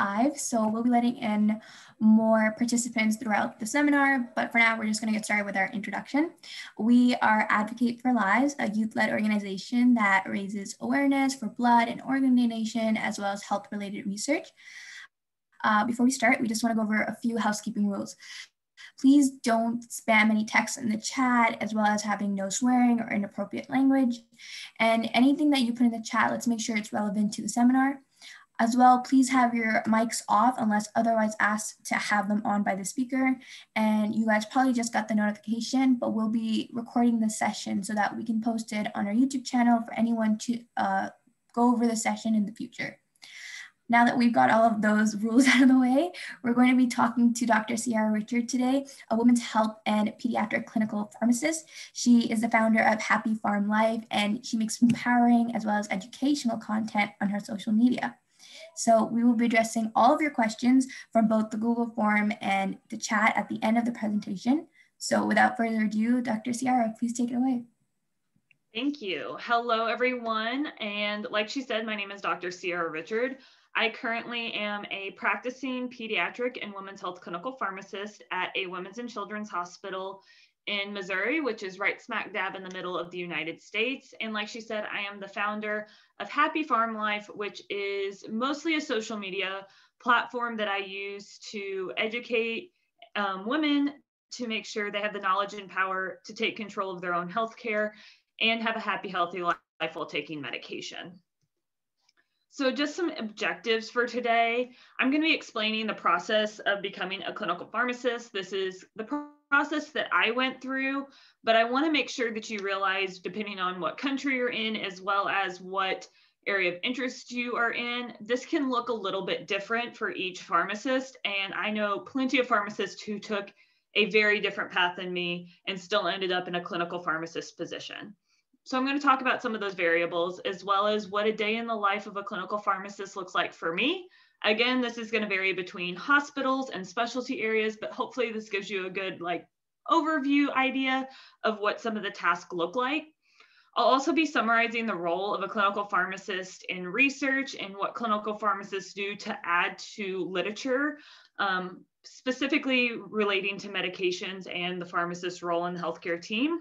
live. So we'll be letting in more participants throughout the seminar, but for now, we're just gonna get started with our introduction. We are Advocate for Lives, a youth-led organization that raises awareness for blood and organ donation, as well as health-related research. Before we start, we just wanna go over a few housekeeping rules. Please don't spam any texts in the chat, as well as having no swearing or inappropriate language. And anything that you put in the chat, let's make sure it's relevant to the seminar. As well, please have your mics off unless otherwise asked to have them on by the speaker. And you guys probably just got the notification, but we'll be recording this session so that we can post it on our YouTube channel for anyone to go over the session in the future. Now that we've got all of those rules out of the way, we're going to be talking to Dr. Sierra Richard today, a women's health and pediatric clinical pharmacist. She is the founder of Happy Pharm Life, and she makes empowering as well as educational content on her social media. So we will be addressing all of your questions from both the Google form and the chat at the end of the presentation. So without further ado, Dr. Sierra, please take it away. Thank you. Hello, everyone. And like she said, my name is Dr. Sierra Richard. I currently am a practicing pediatric and women's health clinical pharmacist at a women's and children's hospital in Missouri, which is right smack dab in the middle of the United States. And like she said, I am the founder of Happy Pharm Life, which is mostly a social media platform that I use to educate women to make sure they have the knowledge and power to take control of their own healthcare and have a happy, healthy life while taking medication. So just some objectives for today. I'm going to be explaining the process of becoming a clinical pharmacist. This is the process that I went through, but I want to make sure that you realize, depending on what country you're in, as well as what area of interest you are in, this can look a little bit different for each pharmacist. And I know plenty of pharmacists who took a very different path than me and still ended up in a clinical pharmacist position. So I'm going to talk about some of those variables, as well as what a day in the life of a clinical pharmacist looks like for me. Again, this is going to vary between hospitals and specialty areas, but hopefully this gives you a good overview idea of what some of the tasks look like. I'll also be summarizing the role of a clinical pharmacist in research and what clinical pharmacists do to add to literature, specifically relating to medications and the pharmacist's role in the healthcare team.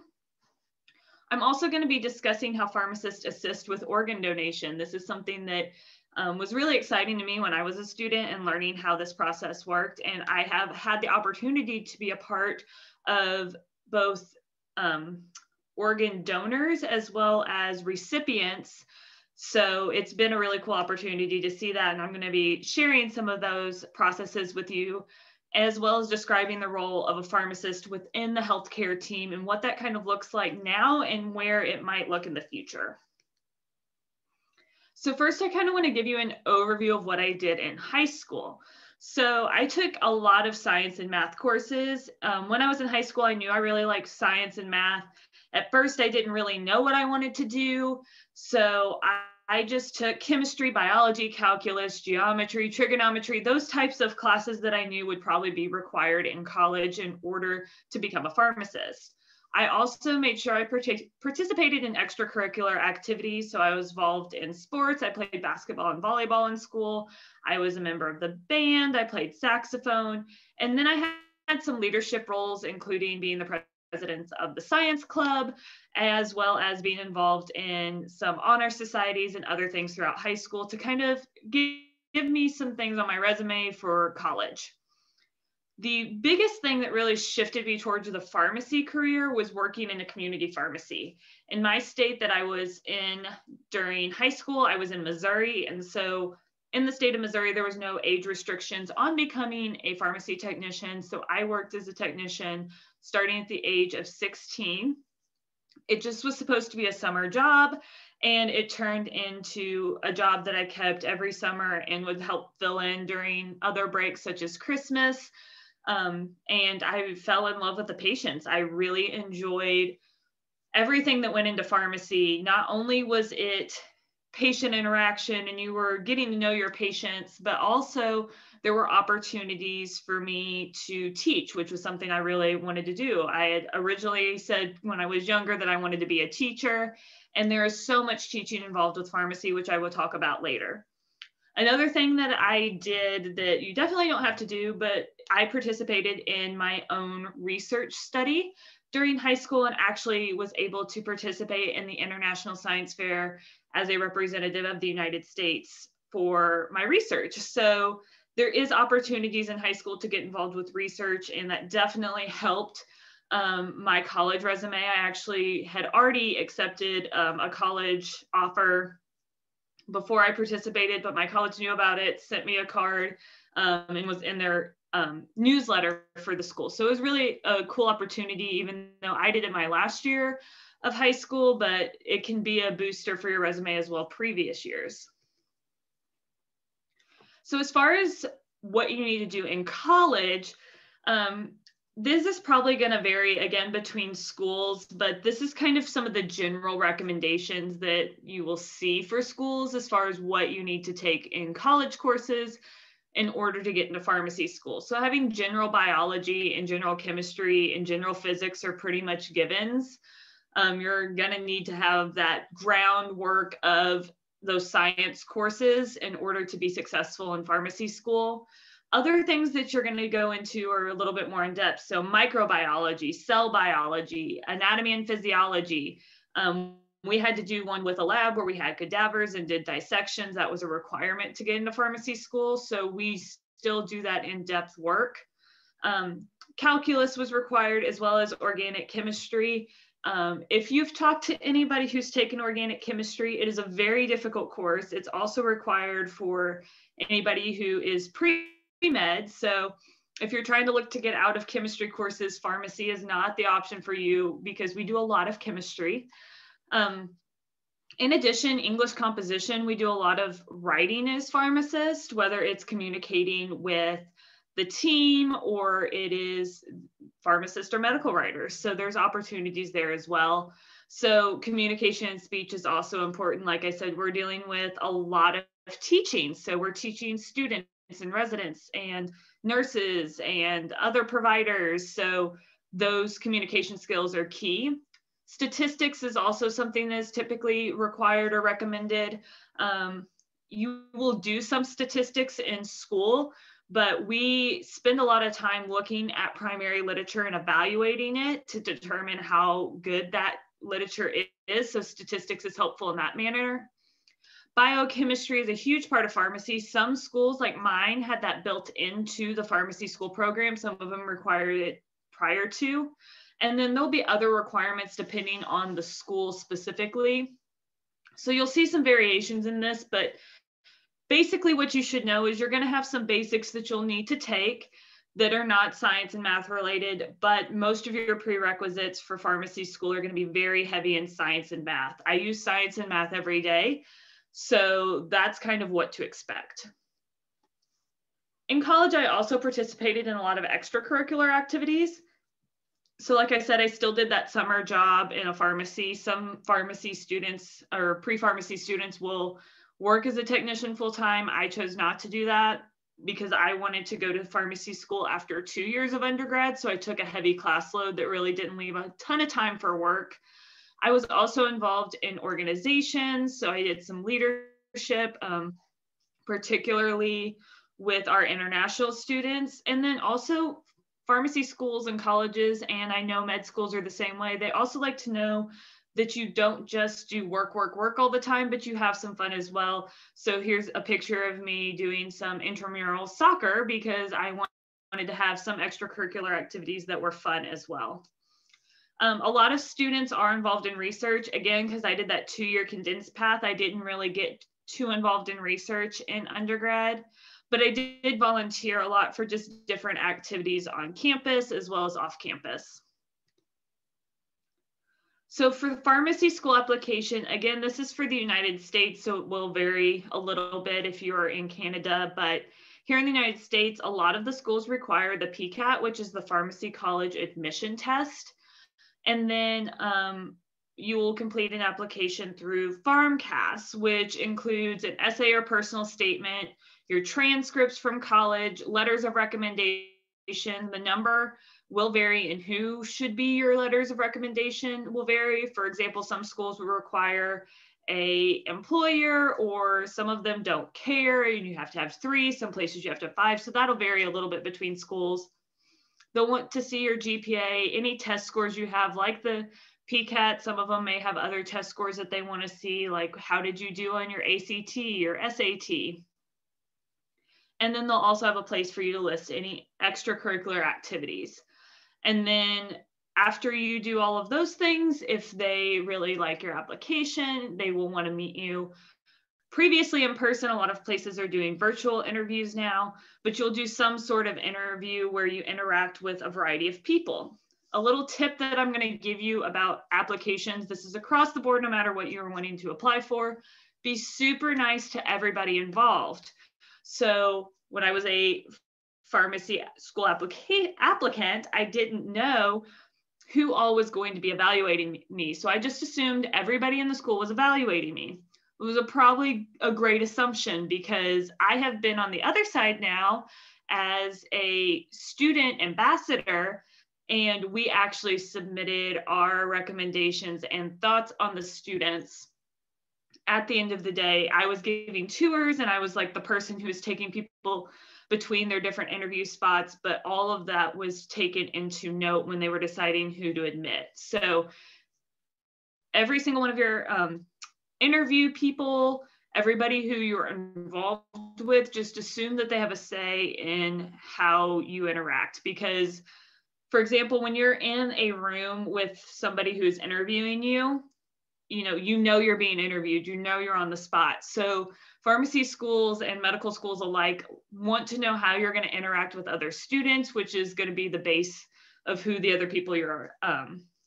I'm also going to be discussing how pharmacists assist with organ donation. This is something that was really exciting to me when I was a student and learning how this process worked. And I have had the opportunity to be a part of both organ donors as well as recipients. So it's been a really cool opportunity to see that. And I'm going to be sharing some of those processes with you, as well as describing the role of a pharmacist within the healthcare team and what that kind of looks like now and where it might look in the future. So first, I kind of want to give you an overview of what I did in high school. So I took a lot of science and math courses. When I was in high school, I knew I really liked science and math. At first, I didn't really know what I wanted to do. So I just took chemistry, biology, calculus, geometry, trigonometry, those types of classes that I knew would probably be required in college in order to become a pharmacist. I also made sure I participated in extracurricular activities. So I was involved in sports. I played basketball and volleyball in school. I was a member of the band. I played saxophone. And then I had some leadership roles, including being the president of the science club, as well as being involved in some honor societies and other things throughout high school to kind of give me some things on my resume for college. The biggest thing that really shifted me towards the pharmacy career was working in a community pharmacy. In my state that I was in during high school, I was in Missouri. And so in the state of Missouri, there was no age restrictions on becoming a pharmacy technician. So I worked as a technician starting at the age of 16. It just was supposed to be a summer job, and it turned into a job that I kept every summer and would help fill in during other breaks such as Christmas. And I fell in love with the patients. I really enjoyed everything that went into pharmacy. Not only was it patient interaction and you were getting to know your patients, but also there were opportunities for me to teach, which was something I really wanted to do. I had originally said when I was younger that I wanted to be a teacher, and there is so much teaching involved with pharmacy, which I will talk about later. Another thing that I did that you definitely don't have to do, but I participated in my own research study during high school and actually was able to participate in the International Science Fair as a representative of the United States for my research. So there is opportunities in high school to get involved with research, and that definitely helped my college resume. I actually had already accepted a college offer before I participated, but my college knew about it, sent me a card, and was in their newsletter for the school. So it was really a cool opportunity, even though I did it my last year of high school, but it can be a booster for your resume as well previous years. So as far as what you need to do in college, this is probably going to vary again between schools, but this is kind of some of the general recommendations that you will see for schools as far as what you need to take in college courses in order to get into pharmacy school. So having general biology and general chemistry and general physics are pretty much givens. You're going to need to have that groundwork of those science courses in order to be successful in pharmacy school. Other things that you're going to go into are a little bit more in depth. So microbiology, cell biology, anatomy and physiology. We had to do one with a lab where we had cadavers and did dissections. That was a requirement to get into pharmacy school. So we still do that in-depth work. Calculus was required, as well as organic chemistry. If you've talked to anybody who's taken organic chemistry, it is a very difficult course. It's also required for anybody who is pre-med. So if you're trying to look to get out of chemistry courses, pharmacy is not the option for you because we do a lot of chemistry. In addition, English composition, we do a lot of writing as pharmacists, whether it's communicating with the team or it is pharmacists or medical writers. So there's opportunities there as well. So communication and speech is also important. Like I said, we're dealing with a lot of teaching. So we're teaching students and residents and nurses and other providers. So those communication skills are key. Statistics is also something that is typically required or recommended. You will do some statistics in school, but we spend a lot of time looking at primary literature and evaluating it to determine how good that literature is. So statistics is helpful in that manner. Biochemistry is a huge part of pharmacy. Some schools like mine had that built into the pharmacy school program. Some of them required it prior to. And then there'll be other requirements depending on the school specifically. So you'll see some variations in this, but basically what you should know is you're going to have some basics that you'll need to take that are not science and math related, but most of your prerequisites for pharmacy school are going to be very heavy in science and math. I use science and math every day, so that's kind of what to expect. In college, I also participated in a lot of extracurricular activities. So like I said, I still did that summer job in a pharmacy. Some pharmacy students or pre-pharmacy students will work as a technician full-time. I chose not to do that because I wanted to go to pharmacy school after 2 years of undergrad. So I took a heavy class load that really didn't leave a ton of time for work. I was also involved in organizations. So I did some leadership, particularly with our international students, and then also pharmacy schools and colleges, and I know med schools are the same way. They also like to know that you don't just do work, work, work all the time, but you have some fun as well. So here's a picture of me doing some intramural soccer because I wanted to have some extracurricular activities that were fun as well. A lot of students are involved in research. Again, because I did that two-year condensed path, I didn't really get too involved in research in undergrad. But I did volunteer a lot for just different activities on campus as well as off campus. So for pharmacy school application, again, this is for the United States, so it will vary a little bit if you're in Canada, but here in the United States, a lot of the schools require the PCAT, which is the Pharmacy College Admission Test. And then you will complete an application through PharmCAS, which includes an essay or personal statement, your transcripts from college, letters of recommendation. The number will vary and who should be your letters of recommendation will vary. For example, some schools will require a employer, or some of them don't care and you have to have 3, some places you have to have 5. So that'll vary a little bit between schools. They'll want to see your GPA, any test scores you have, like the PCAT. Some of them may have other test scores that they want to see, like how did you do on your ACT or SAT? And then they'll also have a place for you to list any extracurricular activities. And then after you do all of those things, if they really like your application, they will want to meet you. Previously in person, a lot of places are doing virtual interviews now, but you'll do some sort of interview where you interact with a variety of people. A little tip that I'm going to give you about applications, this is across the board, no matter what you're wanting to apply for, be super nice to everybody involved. So when I was a pharmacy school applicant, I didn't know who all was going to be evaluating me. So I just assumed everybody in the school was evaluating me. It was probably a great assumption, because I have been on the other side now as a student ambassador, and we actually submitted our recommendations and thoughts on the students. At the end of the day, I was giving tours and I was like the person who was taking people between their different interview spots, but all of that was taken into note when they were deciding who to admit. So every single one of your interview people, everybody who you're involved with, just assume that they have a say in how you interact. Because, for example, when you're in a room with somebody who's interviewing you, you know you're being interviewed, you know you're on the spot. So pharmacy schools and medical schools alike want to know how you're going to interact with other students, which is going to be the base of who the other people you're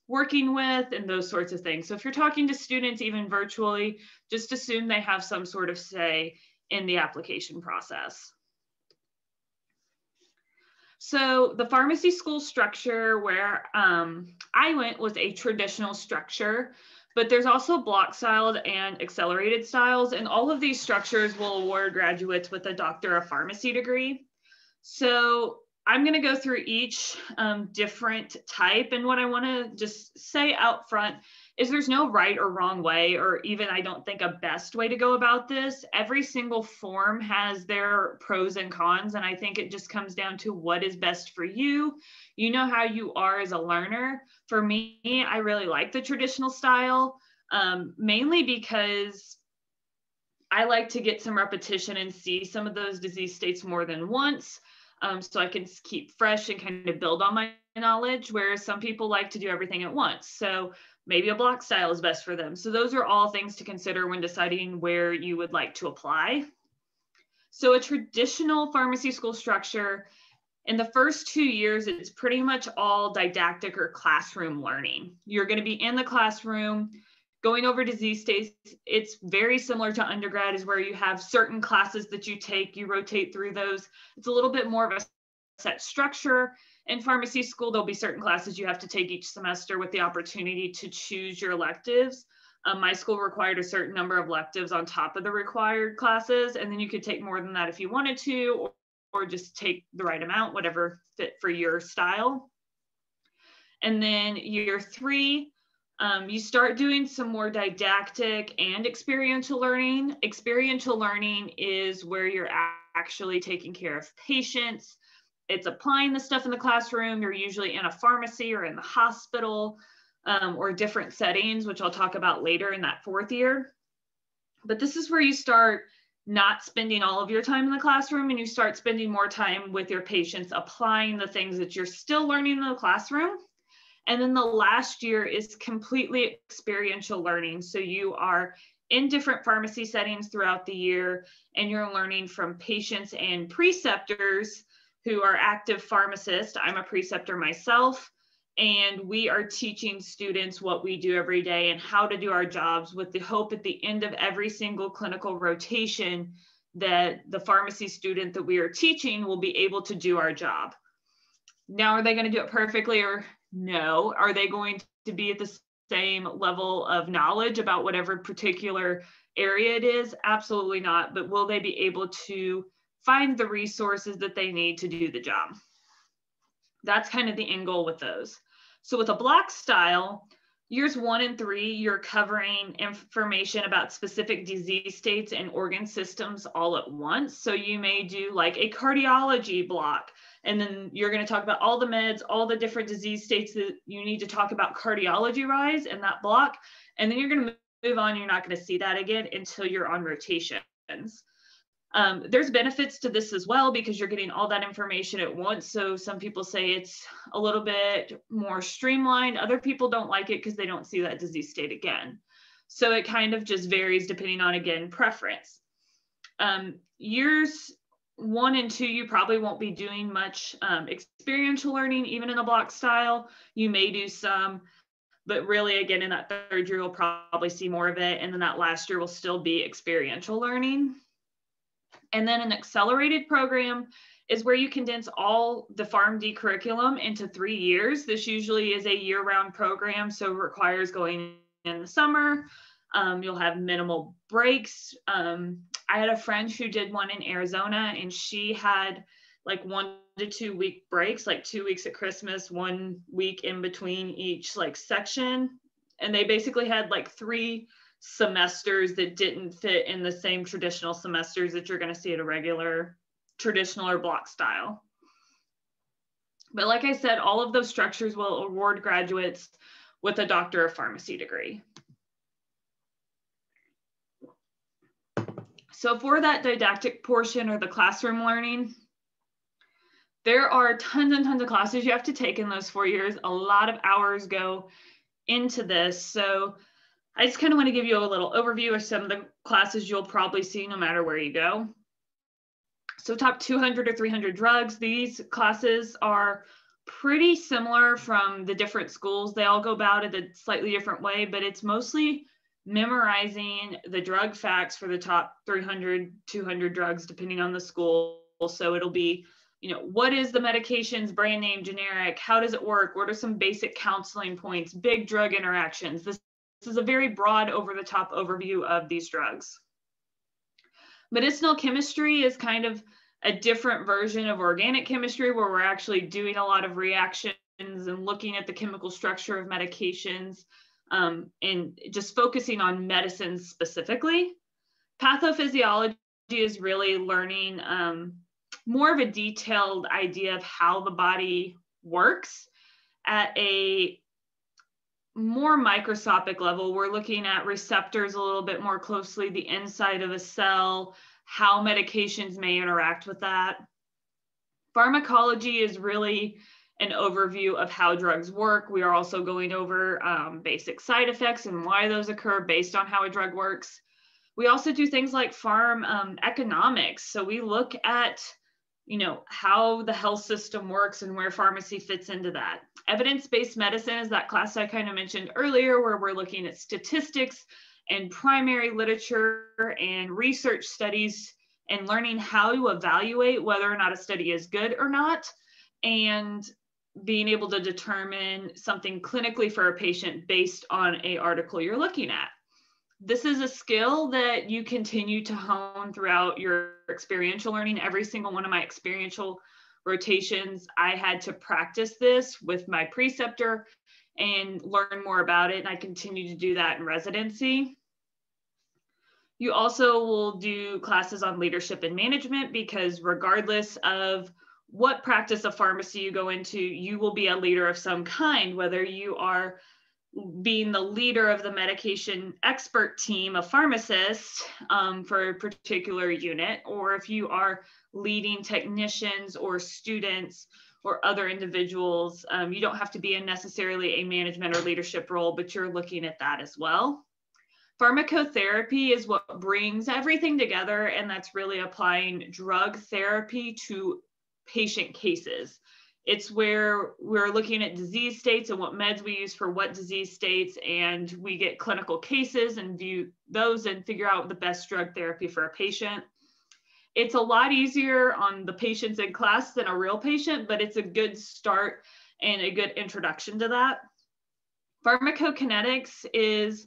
working with and those sorts of things. So if you're talking to students, even virtually, just assume they have some sort of say in the application process. So the pharmacy school structure where I went was a traditional structure. But there's also block styled and accelerated styles, and all of these structures will award graduates with a Doctor of Pharmacy degree. So I'm going to go through each different type, and what I want to just say out front is there's no right or wrong way, or even I don't think a best way to go about this. Every single form has their pros and cons, and I think it just comes down to what is best for you. You know how you are as a learner. For me, I really like the traditional style, mainly because I like to get some repetition and see some of those disease states more than once. So I can keep fresh and kind of build on my knowledge, whereas some people like to do everything at once. So maybe a block style is best for them. So those are all things to consider when deciding where you would like to apply. So a traditional pharmacy school structure, in the first 2 years, it's pretty much all didactic or classroom learning. You're going to be in the classroom going over disease states. It's very similar to undergrad, is where you have certain classes that you take, you rotate through those. It's a little bit more of a set structure. In pharmacy school, there'll be certain classes you have to take each semester with the opportunity to choose your electives. My school required a certain number of electives on top of the required classes, and then you could take more than that if you wanted to, or just take the right amount, whatever fit for your style. And then year 3, you start doing some more didactic and experiential learning. Experiential learning is where you're actually taking care of patients. It's applying the stuff in the classroom. You're usually in a pharmacy or in the hospital or different settings, which I'll talk about later in that 4th year. But this is where you start not spending all of your time in the classroom, and you start spending more time with your patients, applying the things that you're still learning in the classroom. And then the last year is completely experiential learning. So you are in different pharmacy settings throughout the year, and you're learning from patients and preceptors who are active pharmacists. I'm a preceptor myself, and we are teaching students what we do every day and how to do our jobs, with the hope at the end of every single clinical rotation that the pharmacy student that we are teaching will be able to do our job. Now, are they going to do it perfectly, or no? Are they going to be at the same level of knowledge about whatever particular area it is? Absolutely not. But will they be able to find the resources that they need to do the job? That's kind of the end goal with those. So with a block style, Years 1 and 3, you're covering information about specific disease states and organ systems all at once. So you may do like a cardiology block, and then you're going to talk about all the meds, all the different disease states that you need to talk about cardiology-wise in that block. And then you're going to move on. You're not going to see that again until you're on rotations. There's benefits to this as well, because you're getting all that information at once. So some people say it's a little bit more streamlined. Other people don't like it because they don't see that disease state again. So it kind of just varies depending on, again, preference. Years 1 and 2, you probably won't be doing much experiential learning, even in a block style. You may do some, but really, again, in that 3rd year, you'll probably see more of it. And then that last year will still be experiential learning. And then an accelerated program is where you condense all the PharmD curriculum into 3 years. This usually is a year-round program, so requires going in the summer. You'll have minimal breaks. I had a friend who did one in Arizona, and she had like 1 to 2 week breaks, like 2 weeks at Christmas, 1 week in between each like section. And they basically had like 3 semesters that didn't fit in the same traditional semesters that you're going to see at a regular traditional or block style. But like I said, all of those structures will award graduates with a Doctor of Pharmacy degree. So for that didactic portion or the classroom learning, there are tons and tons of classes you have to take in those 4 years. A lot of hours go into this. So I just kind of want to give you a little overview of some of the classes you'll probably see no matter where you go. So top 200 or 300 drugs, these classes are pretty similar from the different schools. They all go about it a slightly different way, but it's mostly memorizing the drug facts for the top 300, 200 drugs, depending on the school. So it'll be, you know, what is the medication's brand name, generic? How does it work? What are some basic counseling points? Big drug interactions. This is a very broad over-the-top overview of these drugs. Medicinal chemistry is kind of a different version of organic chemistry, where we're actually doing a lot of reactions and looking at the chemical structure of medications and just focusing on medicines specifically. Pathophysiology is really learning more of a detailed idea of how the body works at a more microscopic level. We're looking at receptors a little bit more closely, the inside of a cell, how medications may interact with that. Pharmacology is really an overview of how drugs work. We are also going over basic side effects and why those occur based on how a drug works. We also do things like pharm economics. So we look at, you know, how the health system works and where pharmacy fits into that. Evidence-based medicine is that class I kind of mentioned earlier, where we're looking at statistics and primary literature and research studies and learning how to evaluate whether or not a study is good or not, and being able to determine something clinically for a patient based on an article you're looking at. This is a skill that you continue to hone throughout your experiential learning. Every single one of my experiential rotations, I had to practice this with my preceptor and learn more about it. And I continue to do that in residency. You also will do classes on leadership and management, because regardless of what practice of pharmacy you go into, you will be a leader of some kind, whether you are being the leader of the medication expert team of pharmacists for a particular unit, or if you are leading technicians or students or other individuals, you don't have to be in necessarily a management or leadership role, but you're looking at that as well. Pharmacotherapy is what brings everything together, and that's really applying drug therapy to patient cases. It's where we're looking at disease states and what meds we use for what disease states, and we get clinical cases and view those and figure out the best drug therapy for a patient. It's a lot easier on the patients in class than a real patient, but it's a good start and a good introduction to that. Pharmacokinetics is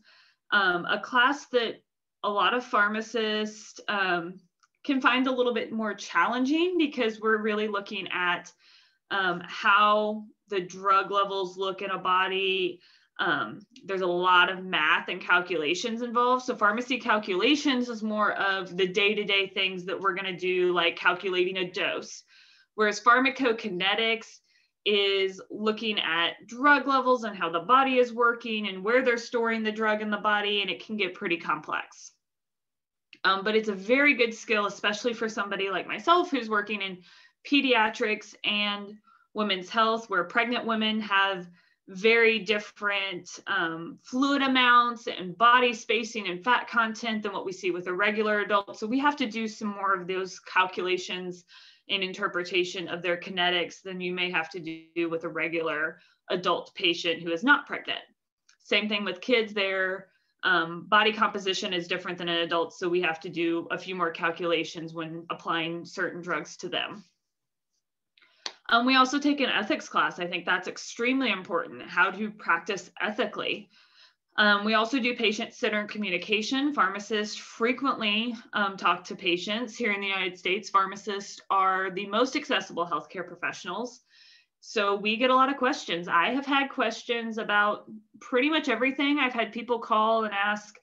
a class that a lot of pharmacists can find a little bit more challenging, because we're really looking at how the drug levels look in a body, There's a lot of math and calculations involved. So pharmacy calculations is more of the day-to-day things that we're going to do, like calculating a dose, whereas pharmacokinetics is looking at drug levels and how the body is working and where they're storing the drug in the body, and it can get pretty complex. But it's a very good skill, especially for somebody like myself who's working in pediatrics and women's health, where pregnant women have very different fluid amounts and body spacing and fat content than what we see with a regular adult. So we have to do some more of those calculations and interpretation of their kinetics than you may have to do with a regular adult patient who is not pregnant. Same thing with kids. Their body composition is different than an adult, so we have to do a few more calculations when applying certain drugs to them. We also take an ethics class. I think that's extremely important, how to practice ethically. We also do patient-centered communication. Pharmacists frequently talk to patients. Here in the United States, pharmacists are the most accessible healthcare professionals. So we get a lot of questions. I have had questions about pretty much everything. I've had people call and ask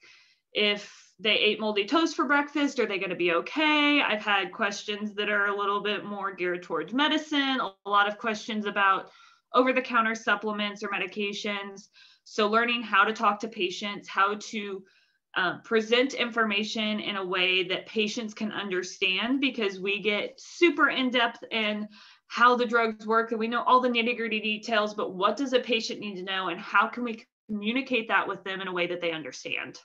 if they ate moldy toast for breakfast. Are they going to be okay? I've had questions that are a little bit more geared towards medicine, a lot of questions about over-the-counter supplements or medications. So learning how to talk to patients, how to present information in a way that patients can understand, because we get super in-depth in how the drugs work and we know all the nitty-gritty details, but what does a patient need to know and how can we communicate that with them in a way that they understand?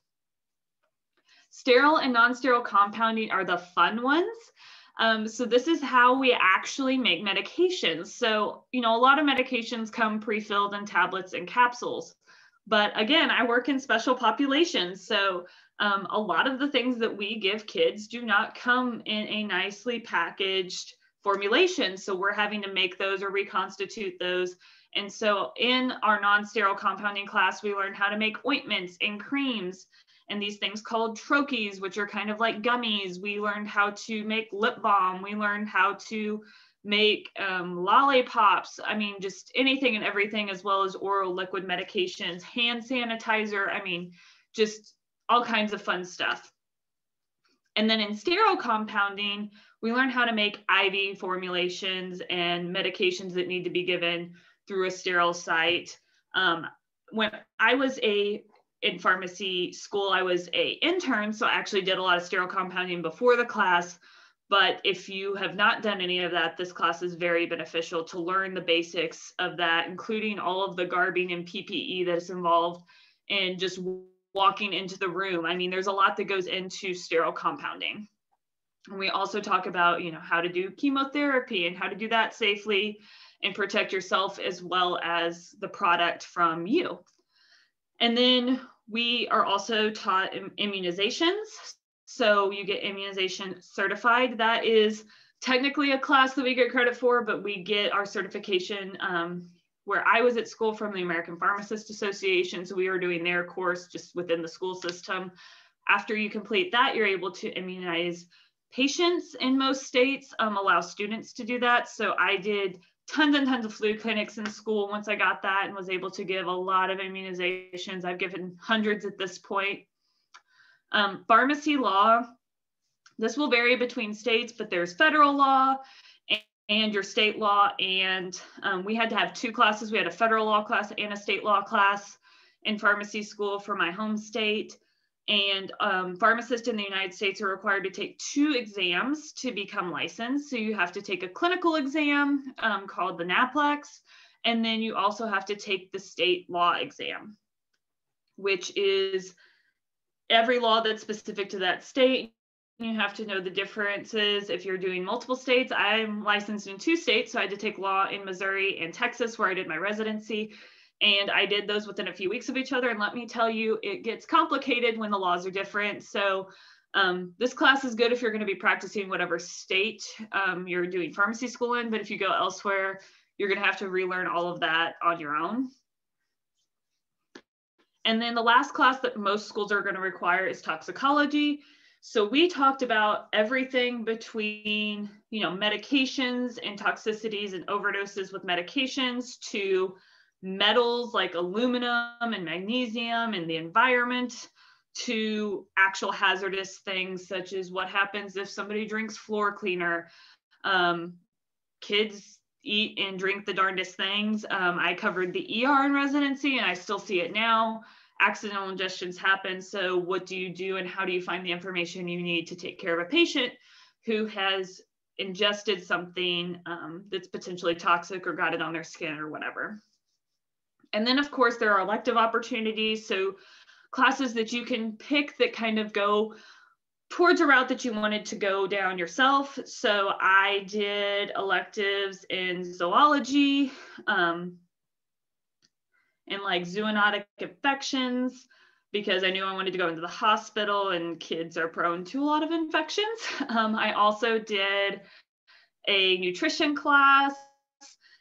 Sterile and non-sterile compounding are the fun ones. So this is how we actually make medications. So, you know, a lot of medications come pre-filled in tablets and capsules. But again, I work in special populations. So a lot of the things that we give kids do not come in a nicely packaged formulation. So we're having to make those or reconstitute those. And so in our non-sterile compounding class, we learn how to make ointments and creams, and these things called trochees, which are kind of like gummies. We learned how to make lip balm. We learned how to make lollipops. I mean, just anything and everything, as well as oral liquid medications, hand sanitizer. I mean, just all kinds of fun stuff. And then in sterile compounding, we learn how to make IV formulations and medications that need to be given through a sterile site. When I was in pharmacy school, I was an intern, so I actually did a lot of sterile compounding before the class. But if you have not done any of that, this class is very beneficial to learn the basics of that, including all of the garbing and PPE that is involved in just walking into the room. I mean, there's a lot that goes into sterile compounding. And we also talk about, you know, how to do chemotherapy and how to do that safely and protect yourself as well as the product from you. And then we are also taught immunizations. So you get immunization certified. That is technically a class that we get credit for, but we get our certification where I was at school from the American Pharmacists Association. So we were doing their course just within the school system. After you complete that, you're able to immunize patients in most states, allow students to do that. So I did tons and tons of flu clinics in school once I got that and was able to give a lot of immunizations. I've given hundreds at this point. Pharmacy law, this will vary between states, but there's federal law and your state law. And we had to have two classes. We had a federal law class and a state law class in pharmacy school for my home state. And pharmacists in the United States are required to take two exams to become licensed. So you have to take a clinical exam called the NAPLEX, and then you also have to take the state law exam, which is every law that's specific to that state. You have to know the differences if you're doing multiple states. I'm licensed in two states, so I had to take law in Missouri and Texas, where I did my residency. And I did those within a few weeks of each other. And let me tell you, it gets complicated when the laws are different. So this class is good if you're going to be practicing whatever state you're doing pharmacy school in. But if you go elsewhere, you're going to have to relearn all of that on your own. And then the last class that most schools are going to require is toxicology. So we talked about everything between, you know, medications and toxicities and overdoses with medications to metals like aluminum and magnesium and the environment to actual hazardous things, such as what happens if somebody drinks floor cleaner. Kids eat and drink the darndest things. I covered the ER in residency and I still see it now. Accidental ingestions happen. So what do you do and how do you find the information you need to take care of a patient who has ingested something that's potentially toxic or got it on their skin or whatever? And then of course there are elective opportunities. So classes that you can pick that kind of go towards a route that you wanted to go down yourself. So I did electives in zoology, and like zoonotic infections, because I knew I wanted to go into the hospital and kids are prone to a lot of infections. I also did a nutrition class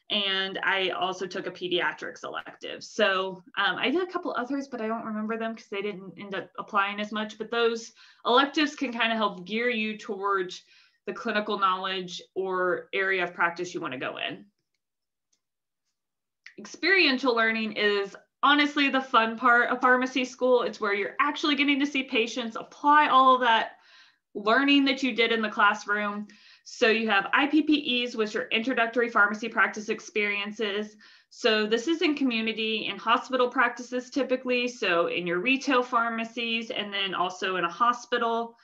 and I also took a pediatrics elective. So I did a couple others, but I don't remember them because they didn't end up applying as much, but those electives can kind of help gear you towards the clinical knowledge or area of practice you want to go in. Experiential learning is honestly the fun part of pharmacy school. It's where you're actually getting to see patients, apply all of that learning that you did in the classroom. So you have IPPEs, which are introductory pharmacy practice experiences. So this is in community and hospital practices typically. So in your retail pharmacies and then also in a hospital.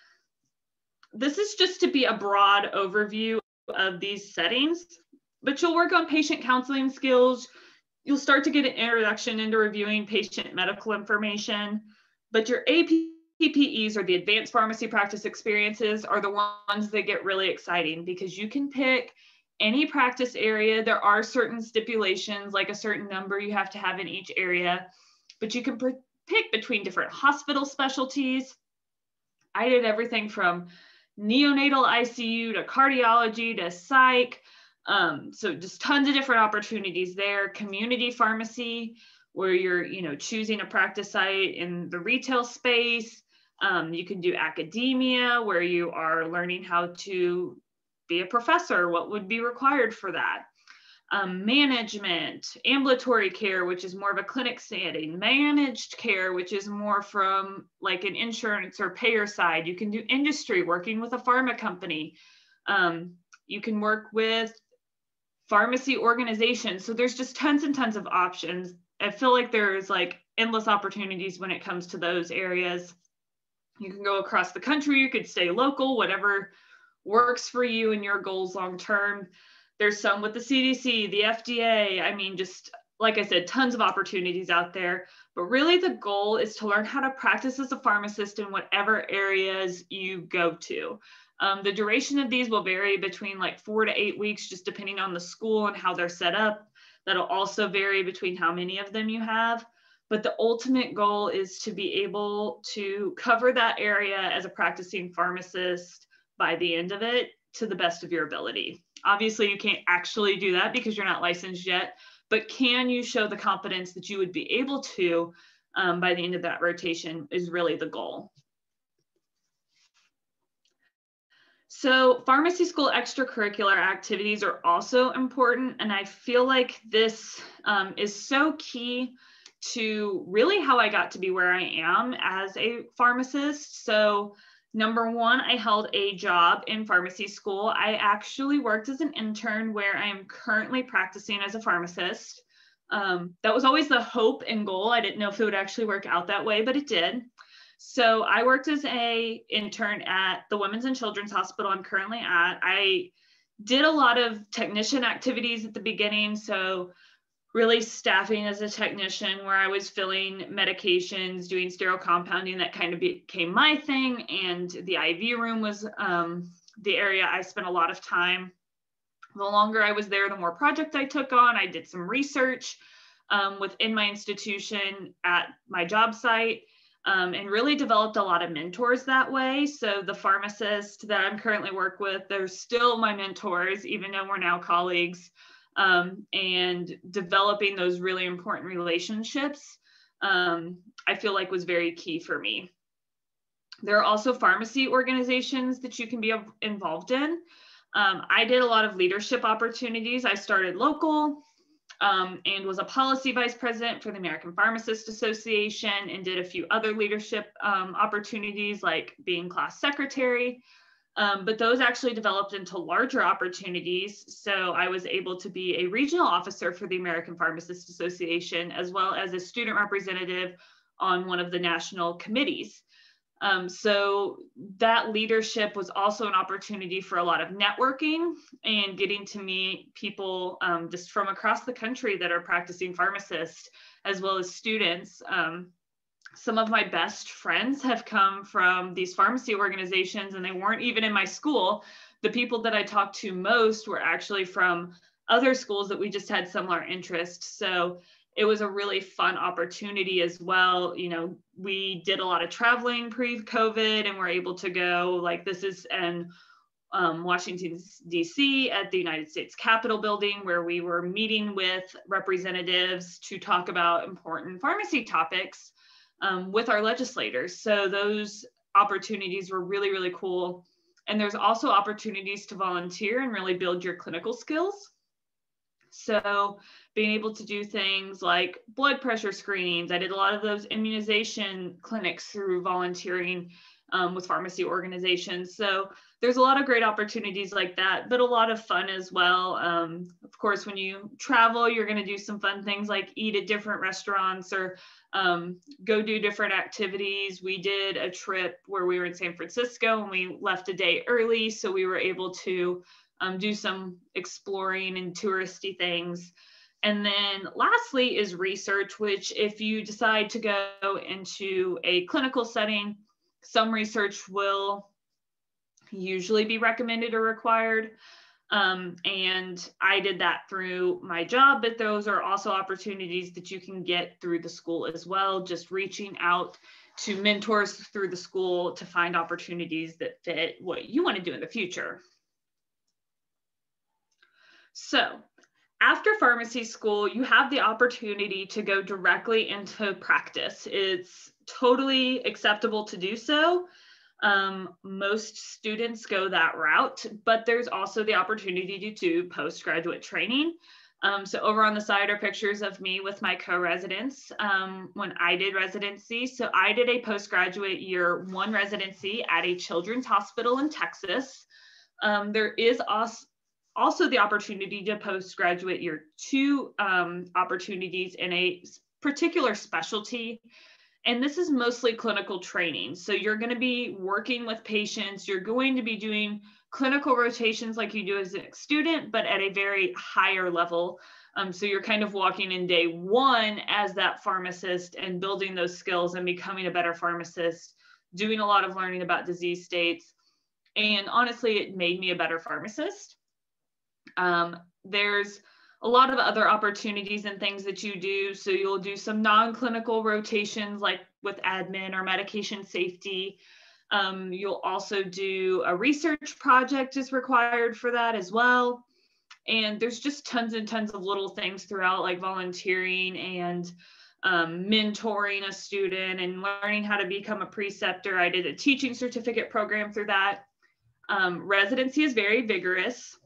This is just to be a broad overview of these settings, but you'll work on patient counseling skills. You'll start to get an introduction into reviewing patient medical information, but your APPEs, or the advanced pharmacy practice experiences, are the ones that get really exciting because you can pick any practice area. There are certain stipulations, like a certain number you have to have in each area, but you can pick between different hospital specialties. I did everything from neonatal ICU to cardiology to psych. So just tons of different opportunities there. Community pharmacy, where you're, you know, choosing a practice site in the retail space. You can do academia, where you are learning how to be a professor, what would be required for that. Management, ambulatory care, which is more of a clinic setting, managed care, which is more from like an insurance or payer side. You can do industry, working with a pharma company. You can work with pharmacy organizations. So there's just tons and tons of options. I feel like there's like endless opportunities when it comes to those areas. You can go across the country, you could stay local, whatever works for you and your goals long-term. There's some with the CDC, the FDA. I mean, just like I said, tons of opportunities out there, but really the goal is to learn how to practice as a pharmacist in whatever areas you go to. The duration of these will vary between like 4 to 8 weeks, just depending on the school and how they're set up. That'll also vary between how many of them you have. But the ultimate goal is to be able to cover that area as a practicing pharmacist by the end of it to the best of your ability. Obviously, you can't actually do that because you're not licensed yet, but can you show the competence that you would be able to by the end of that rotation is really the goal. So pharmacy school extracurricular activities are also important. And I feel like this is so key to really how I got to be where I am as a pharmacist. So #1, I held a job in pharmacy school. I actually worked as an intern where I am currently practicing as a pharmacist. That was always the hope and goal. I didn't know if it would actually work out that way, but it did. So I worked as a intern at the Women's and Children's Hospital I'm currently at. I did a lot of technician activities at the beginning. So really staffing as a technician where I was filling medications, doing sterile compounding, that kind of became my thing. And the IV room was the area I spent a lot of time. The longer I was there, the more project I took on. I did some research within my institution at my job site. And really developed a lot of mentors that way. So the pharmacist that I'm currently work with, they're still my mentors, even though we're now colleagues, and developing those really important relationships, I feel like was very key for me. There are also pharmacy organizations that you can be involved in. I did a lot of leadership opportunities. I started local. and was a policy vice president for the American Pharmacists Association and did a few other leadership opportunities like being class secretary. But those actually developed into larger opportunities. So I was able to be a regional officer for the American Pharmacists Association, as well as a student representative on one of the national committees. So that leadership was also an opportunity for a lot of networking and getting to meet people just from across the country that are practicing pharmacists, as well as students. Some of my best friends have come from these pharmacy organizations, and they weren't even in my school. The people that I talked to most were actually from other schools that we just had similar interests. So it was a really fun opportunity as well. You know, we did a lot of traveling pre-COVID, and we're able to go, like, this is in Washington, DC at the United States Capitol building, where we were meeting with representatives to talk about important pharmacy topics with our legislators. So those opportunities were really, really cool. And there's also opportunities to volunteer and really build your clinical skills. So being able to do things like blood pressure screenings. I did a lot of those immunization clinics through volunteering with pharmacy organizations. So there's a lot of great opportunities like that, but a lot of fun as well. Of course, when you travel, you're going to do some fun things like eat at different restaurants or go do different activities. We did a trip where we were in San Francisco and we left a day early, so we were able to do some exploring and touristy things. And then lastly is research, which if you decide to go into a clinical setting, some research will usually be recommended or required. And I did that through my job, but those are also opportunities that you can get through the school as well, just reaching out to mentors through the school to find opportunities that fit what you want to do in the future. So after pharmacy school, you have the opportunity to go directly into practice. It's totally acceptable to do so. Most students go that route, but there's also the opportunity to do postgraduate training. So over on the side are pictures of me with my co-residents when I did residency. So I did a postgraduate year one residency at a children's hospital in Texas. There is also the opportunity to postgraduate year two opportunities in a particular specialty. And this is mostly clinical training. So you're going to be working with patients. You're going to be doing clinical rotations like you do as a student, but at a very higher level. So you're kind of walking in day one as that pharmacist and building those skills and becoming a better pharmacist, doing a lot of learning about disease states. And honestly, it made me a better pharmacist. There's a lot of other opportunities and things that you do. So you'll do some non-clinical rotations like with admin or medication safety. You'll also do a research project is required for that as well. And there's just tons and tons of little things throughout, like volunteering and mentoring a student and learning how to become a preceptor. I did a teaching certificate program through that. Residency is very vigorous.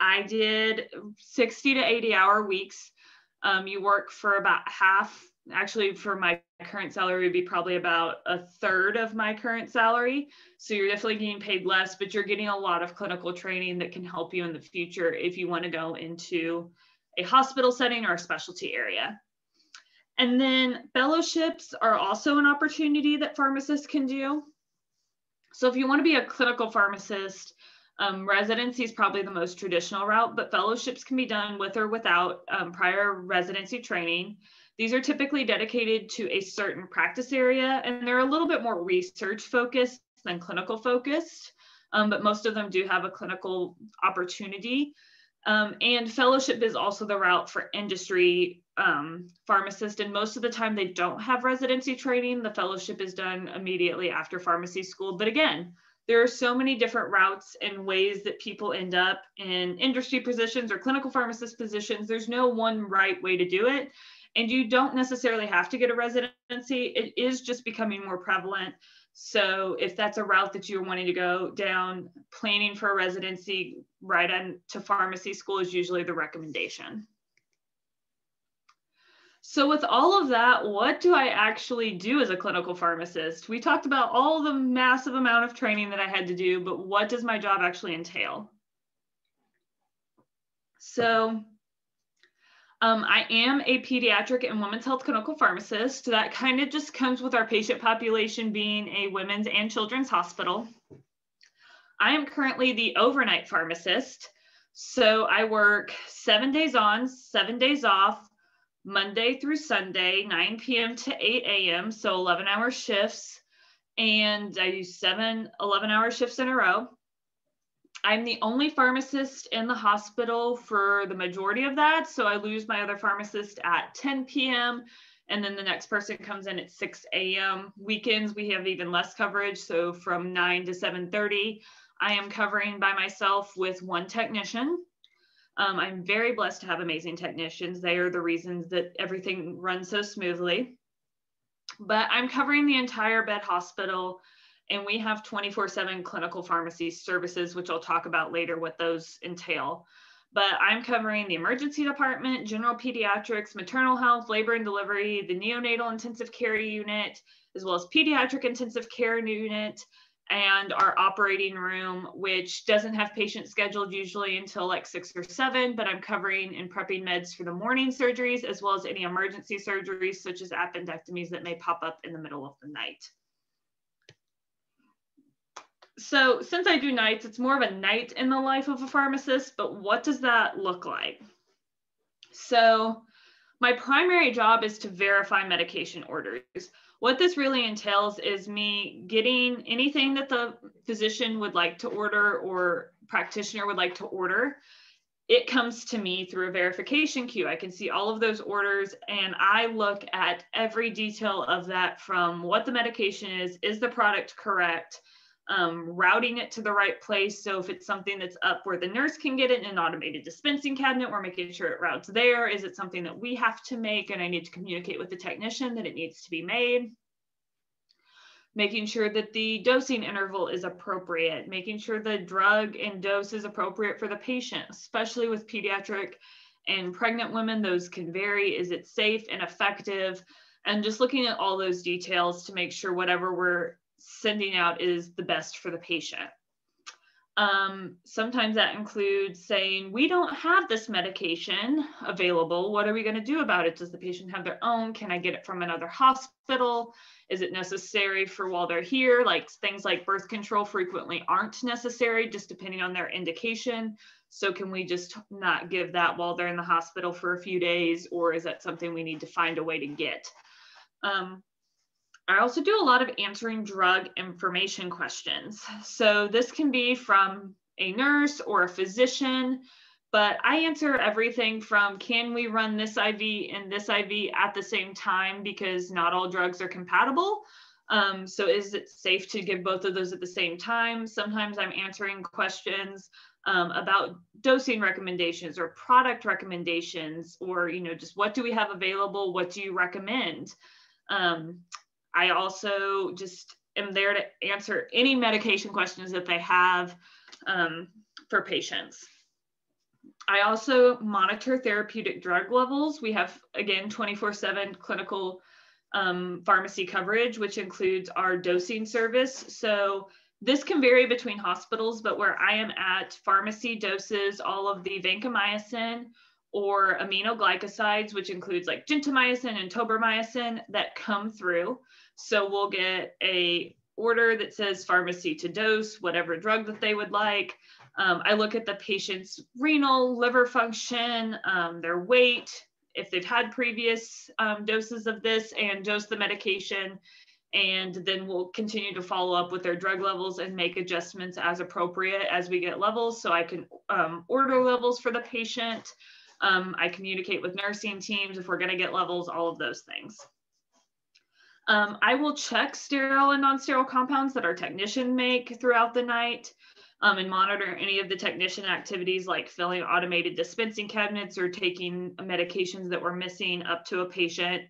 I did 60 to 80 hour weeks. You work for about half, actually for my current salary would be probably about a third of my current salary. So you're definitely getting paid less, but you're getting a lot of clinical training that can help you in the future if you want to go into a hospital setting or a specialty area. And then fellowships are also an opportunity that pharmacists can do. So if you want to be a clinical pharmacist, residency is probably the most traditional route, but fellowships can be done with or without prior residency training. These are typically dedicated to a certain practice area, and they're a little bit more research focused than clinical focused, but most of them do have a clinical opportunity. And fellowship is also the route for industry pharmacists, and most of the time they don't have residency training. The fellowship is done immediately after pharmacy school, but again, there are so many different routes and ways that people end up in industry positions or clinical pharmacist positions. There's no one right way to do it. And you don't necessarily have to get a residency. It is just becoming more prevalent. So if that's a route that you're wanting to go down, planning for a residency right on to pharmacy school is usually the recommendation. So with all of that, what do I actually do as a clinical pharmacist? We talked about all the massive amount of training that I had to do, but what does my job actually entail? So I am a pediatric and women's health clinical pharmacist. That kind of just comes with our patient population being a women's and children's hospital. I am currently the overnight pharmacist. So I work 7 days on, 7 days off, Monday through Sunday, 9 p.m. to 8 a.m. So 11-hour shifts. And I do seven 11-hour shifts in a row. I'm the only pharmacist in the hospital for the majority of that. So I lose my other pharmacist at 10 p.m. and then the next person comes in at 6 a.m. Weekends, we have even less coverage. So from 9 to 7:30, I am covering by myself with one technician. I'm very blessed to have amazing technicians. They are the reasons that everything runs so smoothly. But I'm covering the entire bed hospital, and we have 24/7 clinical pharmacy services, which I'll talk about later what those entail. But I'm covering the emergency department, general pediatrics, maternal health, labor and delivery, the neonatal intensive care unit, as well as pediatric intensive care unit, and our operating room, which doesn't have patients scheduled usually until like 6 or 7, but I'm covering and prepping meds for the morning surgeries, as well as any emergency surgeries, such as appendectomies that may pop up in the middle of the night. So since I do nights, it's more of a night in the life of a pharmacist, but what does that look like? So my primary job is to verify medication orders. What this really entails is me getting anything that the physician would like to order or practitioner would like to order. It comes to me through a verification queue. I can see all of those orders, and I look at every detail of that, from what the medication is the product correct? Routing it to the right place. So if it's something that's up where the nurse can get it in an automated dispensing cabinet, we're making sure it routes there. Is it something that we have to make and I need to communicate with the technician that it needs to be made? Making sure that the dosing interval is appropriate, making sure the drug and dose is appropriate for the patient, especially with pediatric and pregnant women, those can vary. Is it safe and effective? And just looking at all those details to make sure whatever we're sending out is the best for the patient. Sometimes that includes saying, we don't have this medication available. What are we going to do about it? Does the patient have their own? Can I get it from another hospital? Is it necessary for while they're here? Like things like birth control frequently aren't necessary, just depending on their indication. So can we just not give that while they're in the hospital for a few days? Or is that something we need to find a way to get? I also do a lot of answering drug information questions. So this can be from a nurse or a physician, but I answer everything from, can we run this IV and this IV at the same time? Because not all drugs are compatible. So is it safe to give both of those at the same time? Sometimes I'm answering questions about dosing recommendations or product recommendations, or, you know, just what do we have available? What do you recommend? I also just am there to answer any medication questions that they have for patients. I also monitor therapeutic drug levels. We have, again, 24/7 clinical pharmacy coverage, which includes our dosing service. So this can vary between hospitals, but where I am at, pharmacy doses all of the vancomycin or aminoglycosides, which includes like gentamicin and tobramycin, that come through. So we'll get a order that says pharmacy to dose whatever drug that they would like. I look at the patient's renal, liver function, their weight, if they've had previous doses of this, and dose the medication. And then we'll continue to follow up with their drug levels and make adjustments as appropriate as we get levels. So I can order levels for the patient. I communicate with nursing teams if we're going to get levels, all of those things. I will check sterile and non-sterile compounds that our technician make throughout the night and monitor any of the technician activities like filling automated dispensing cabinets or taking medications that we're missing up to a patient.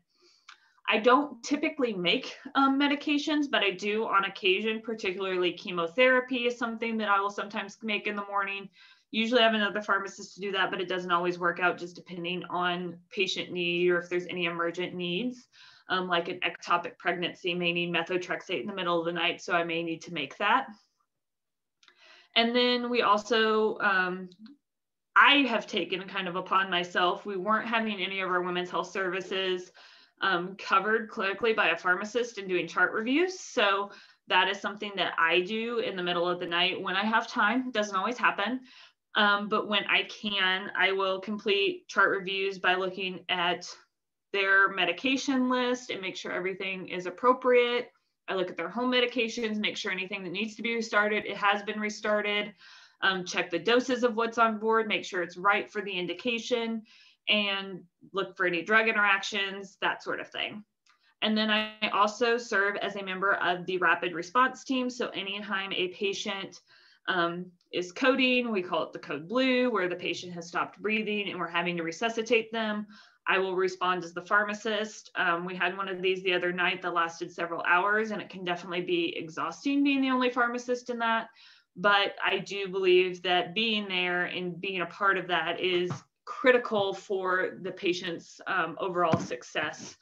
I don't typically make medications, but I do on occasion, particularly chemotherapy is something that I will sometimes make in the morning usually have another pharmacist to do that, but it doesn't always work out just depending on patient need or if there's any emergent needs. Like an ectopic pregnancy may need methotrexate in the middle of the night, so I may need to make that. And then we also, I have taken kind of upon myself, we weren't having any of our women's health services covered clinically by a pharmacist and doing chart reviews. So that is something that I do in the middle of the night when I have time. It doesn't always happen. But when I can, I will complete chart reviews by looking at their medication list and make sure everything is appropriate. I look at their home medications, make sure anything that needs to be restarted, it has been restarted, check the doses of what's on board, make sure it's right for the indication, and look for any drug interactions, that sort of thing. And then I also serve as a member of the rapid response team. So anytime a patient is coding, we call it the code blue, where the patient has stopped breathing and we're having to resuscitate them, I will respond as the pharmacist. We had one of these the other night that lasted several hours, and it can definitely be exhausting being the only pharmacist in that. But I do believe that being there and being a part of that is critical for the patient's overall success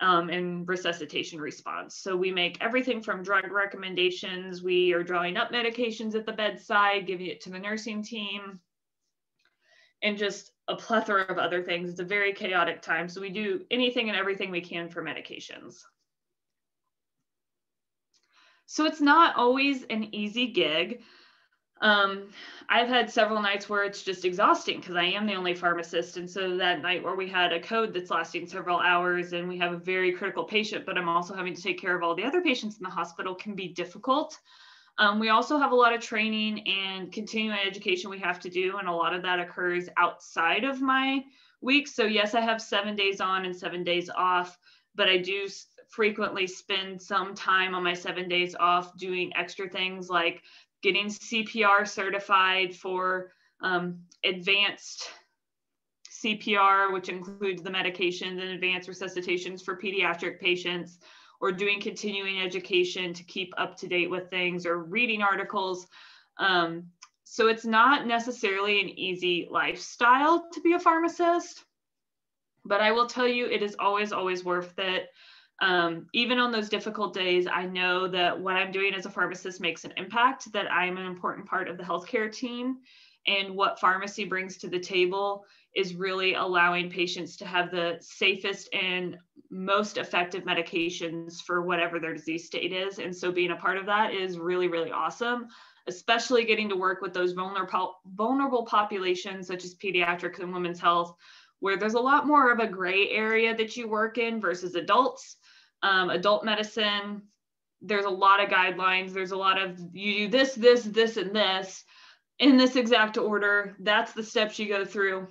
and resuscitation response. So we make everything from drug recommendations. We are drawing up medications at the bedside, giving it to the nursing team, and just a plethora of other things. It's a very chaotic time. So we do anything and everything we can for medications. So it's not always an easy gig. I've had several nights where it's just exhausting because I am the only pharmacist. And so that night where we had a code that's lasting several hours and we have a very critical patient, but I'm also having to take care of all the other patients in the hospital, can be difficult. We also have a lot of training and continuing education we have to do, and a lot of that occurs outside of my week. So yes, I have 7 days on and 7 days off, but I do frequently spend some time on my 7 days off doing extra things like getting CPR certified for advanced CPR, which includes the medications and advanced resuscitations for pediatric patients, or doing continuing education to keep up to date with things, or reading articles. So it's not necessarily an easy lifestyle to be a pharmacist, but I will tell you, it is always, always worth it. Even on those difficult days, I know that what I'm doing as a pharmacist makes an impact, that I'm an important part of the healthcare team. And what pharmacy brings to the table is really allowing patients to have the safest and most effective medications for whatever their disease state is. And so being a part of that is really, really awesome, especially getting to work with those vulnerable populations such as pediatrics and women's health, where there's a lot more of a gray area that you work in versus adults. Adult medicine, there's a lot of guidelines. There's a lot of, you do this, this, this, and this in this exact order. That's the steps you go through.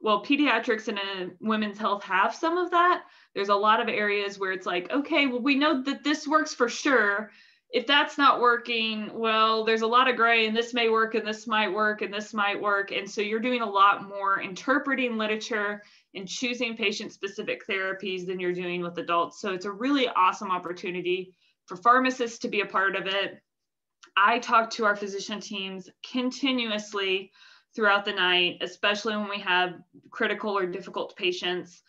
Well, pediatrics and women's health have some of that. There's a lot of areas where it's like, okay, well, we know that this works for sure. If that's not working, well, there's a lot of gray, and this may work, and this might work, and this might work. And so you're doing a lot more interpreting literature and choosing patient-specific therapies than you're doing with adults. So it's a really awesome opportunity for pharmacists to be a part of it. I talk to our physician teams continuously throughout the night, especially when we have critical or difficult patients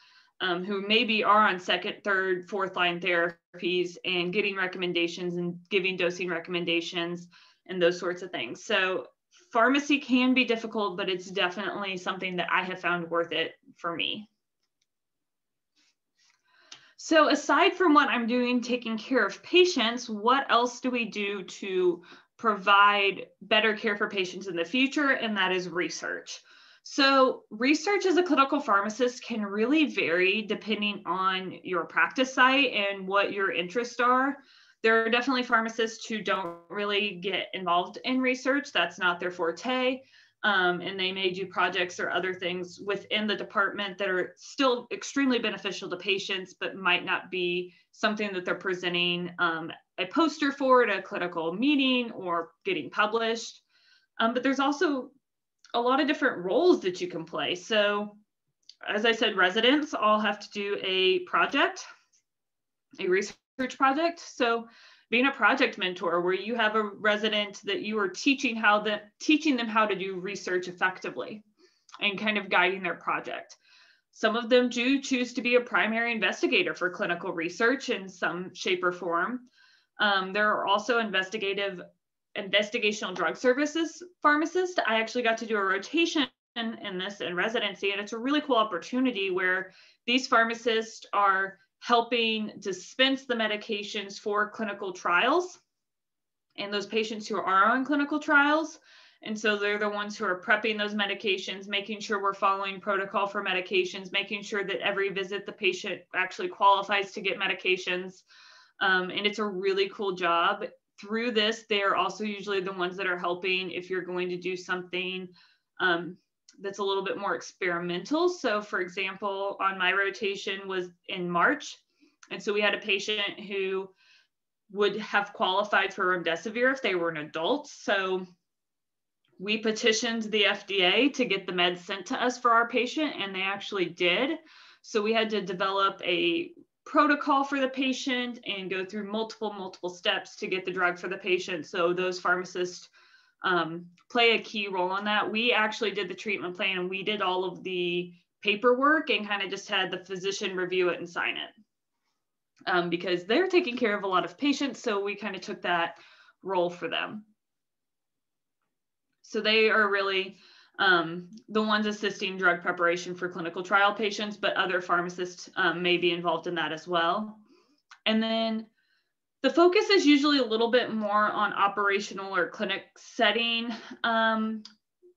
who maybe are on second, third, fourth line therapies, and getting recommendations and giving dosing recommendations and those sorts of things. So pharmacy can be difficult, but it's definitely something that I have found worth it for me. So aside from what I'm doing, taking care of patients, what else do we do to provide better care for patients in the future? And that is research. So research as a clinical pharmacist can really vary depending on your practice site and what your interests are. There are definitely pharmacists who don't really get involved in research. That's not their forte. And they may do projects or other things within the department that are still extremely beneficial to patients, but might not be something that they're presenting a poster for at a clinical meeting or getting published. But there's also a lot of different roles that you can play. So as I said, residents all have to do a project, a research project. So being a project mentor where you have a resident that you are teaching them how to do research effectively and kind of guiding their project. Some of them do choose to be a primary investigator for clinical research in some shape or form. There are also investigational drug services pharmacists. I actually got to do a rotation in this in residency, and it's a really cool opportunity where these pharmacists are helping dispense the medications for clinical trials and those patients who are on clinical trials. And so they're the ones who are prepping those medications, making sure we're following protocol for medications, making sure that every visit the patient actually qualifies to get medications. And it's a really cool job. Through this, they are also usually the ones that are helping if you're going to do something that's a little bit more experimental. So for example, on my rotation was in March. And so we had a patient who would have qualified for remdesivir if they were an adult. So we petitioned the FDA to get the meds sent to us for our patient, and they actually did. So we had to develop a protocol for the patient and go through multiple steps to get the drug for the patient. So those pharmacists play a key role in that. We actually did the treatment plan, and we did all of the paperwork and kind of just had the physician review it and sign it because they're taking care of a lot of patients. So we kind of took that role for them. So they are really the ones assisting drug preparation for clinical trial patients, but other pharmacists may be involved in that as well. And then the focus is usually a little bit more on operational or clinic setting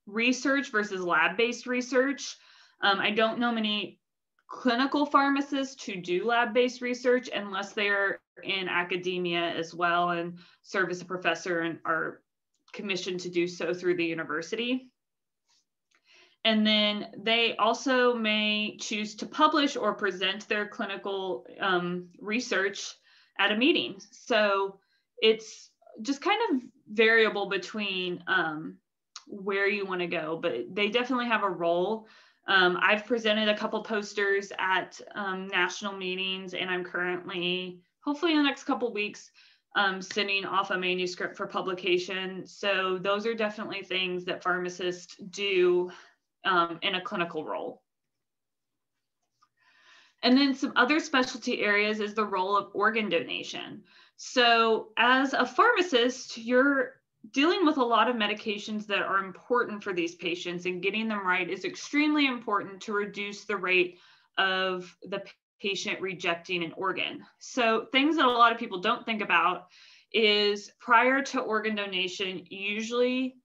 research versus lab-based research. I don't know many clinical pharmacists who do lab-based research unless they're in academia as well and serve as a professor and are commissioned to do so through the university. And then they also may choose to publish or present their clinical research at a meeting. So it's just kind of variable between where you want to go, but they definitely have a role. I've presented a couple posters at national meetings, and I'm currently, hopefully in the next couple weeks, sending off a manuscript for publication. So those are definitely things that pharmacists do in a clinical role. And then some other specialty areas is the role of organ donation. So as a pharmacist, you're dealing with a lot of medications that are important for these patients, and getting them right is extremely important to reduce the rate of the patient rejecting an organ. So things that a lot of people don't think about is prior to organ donation, usually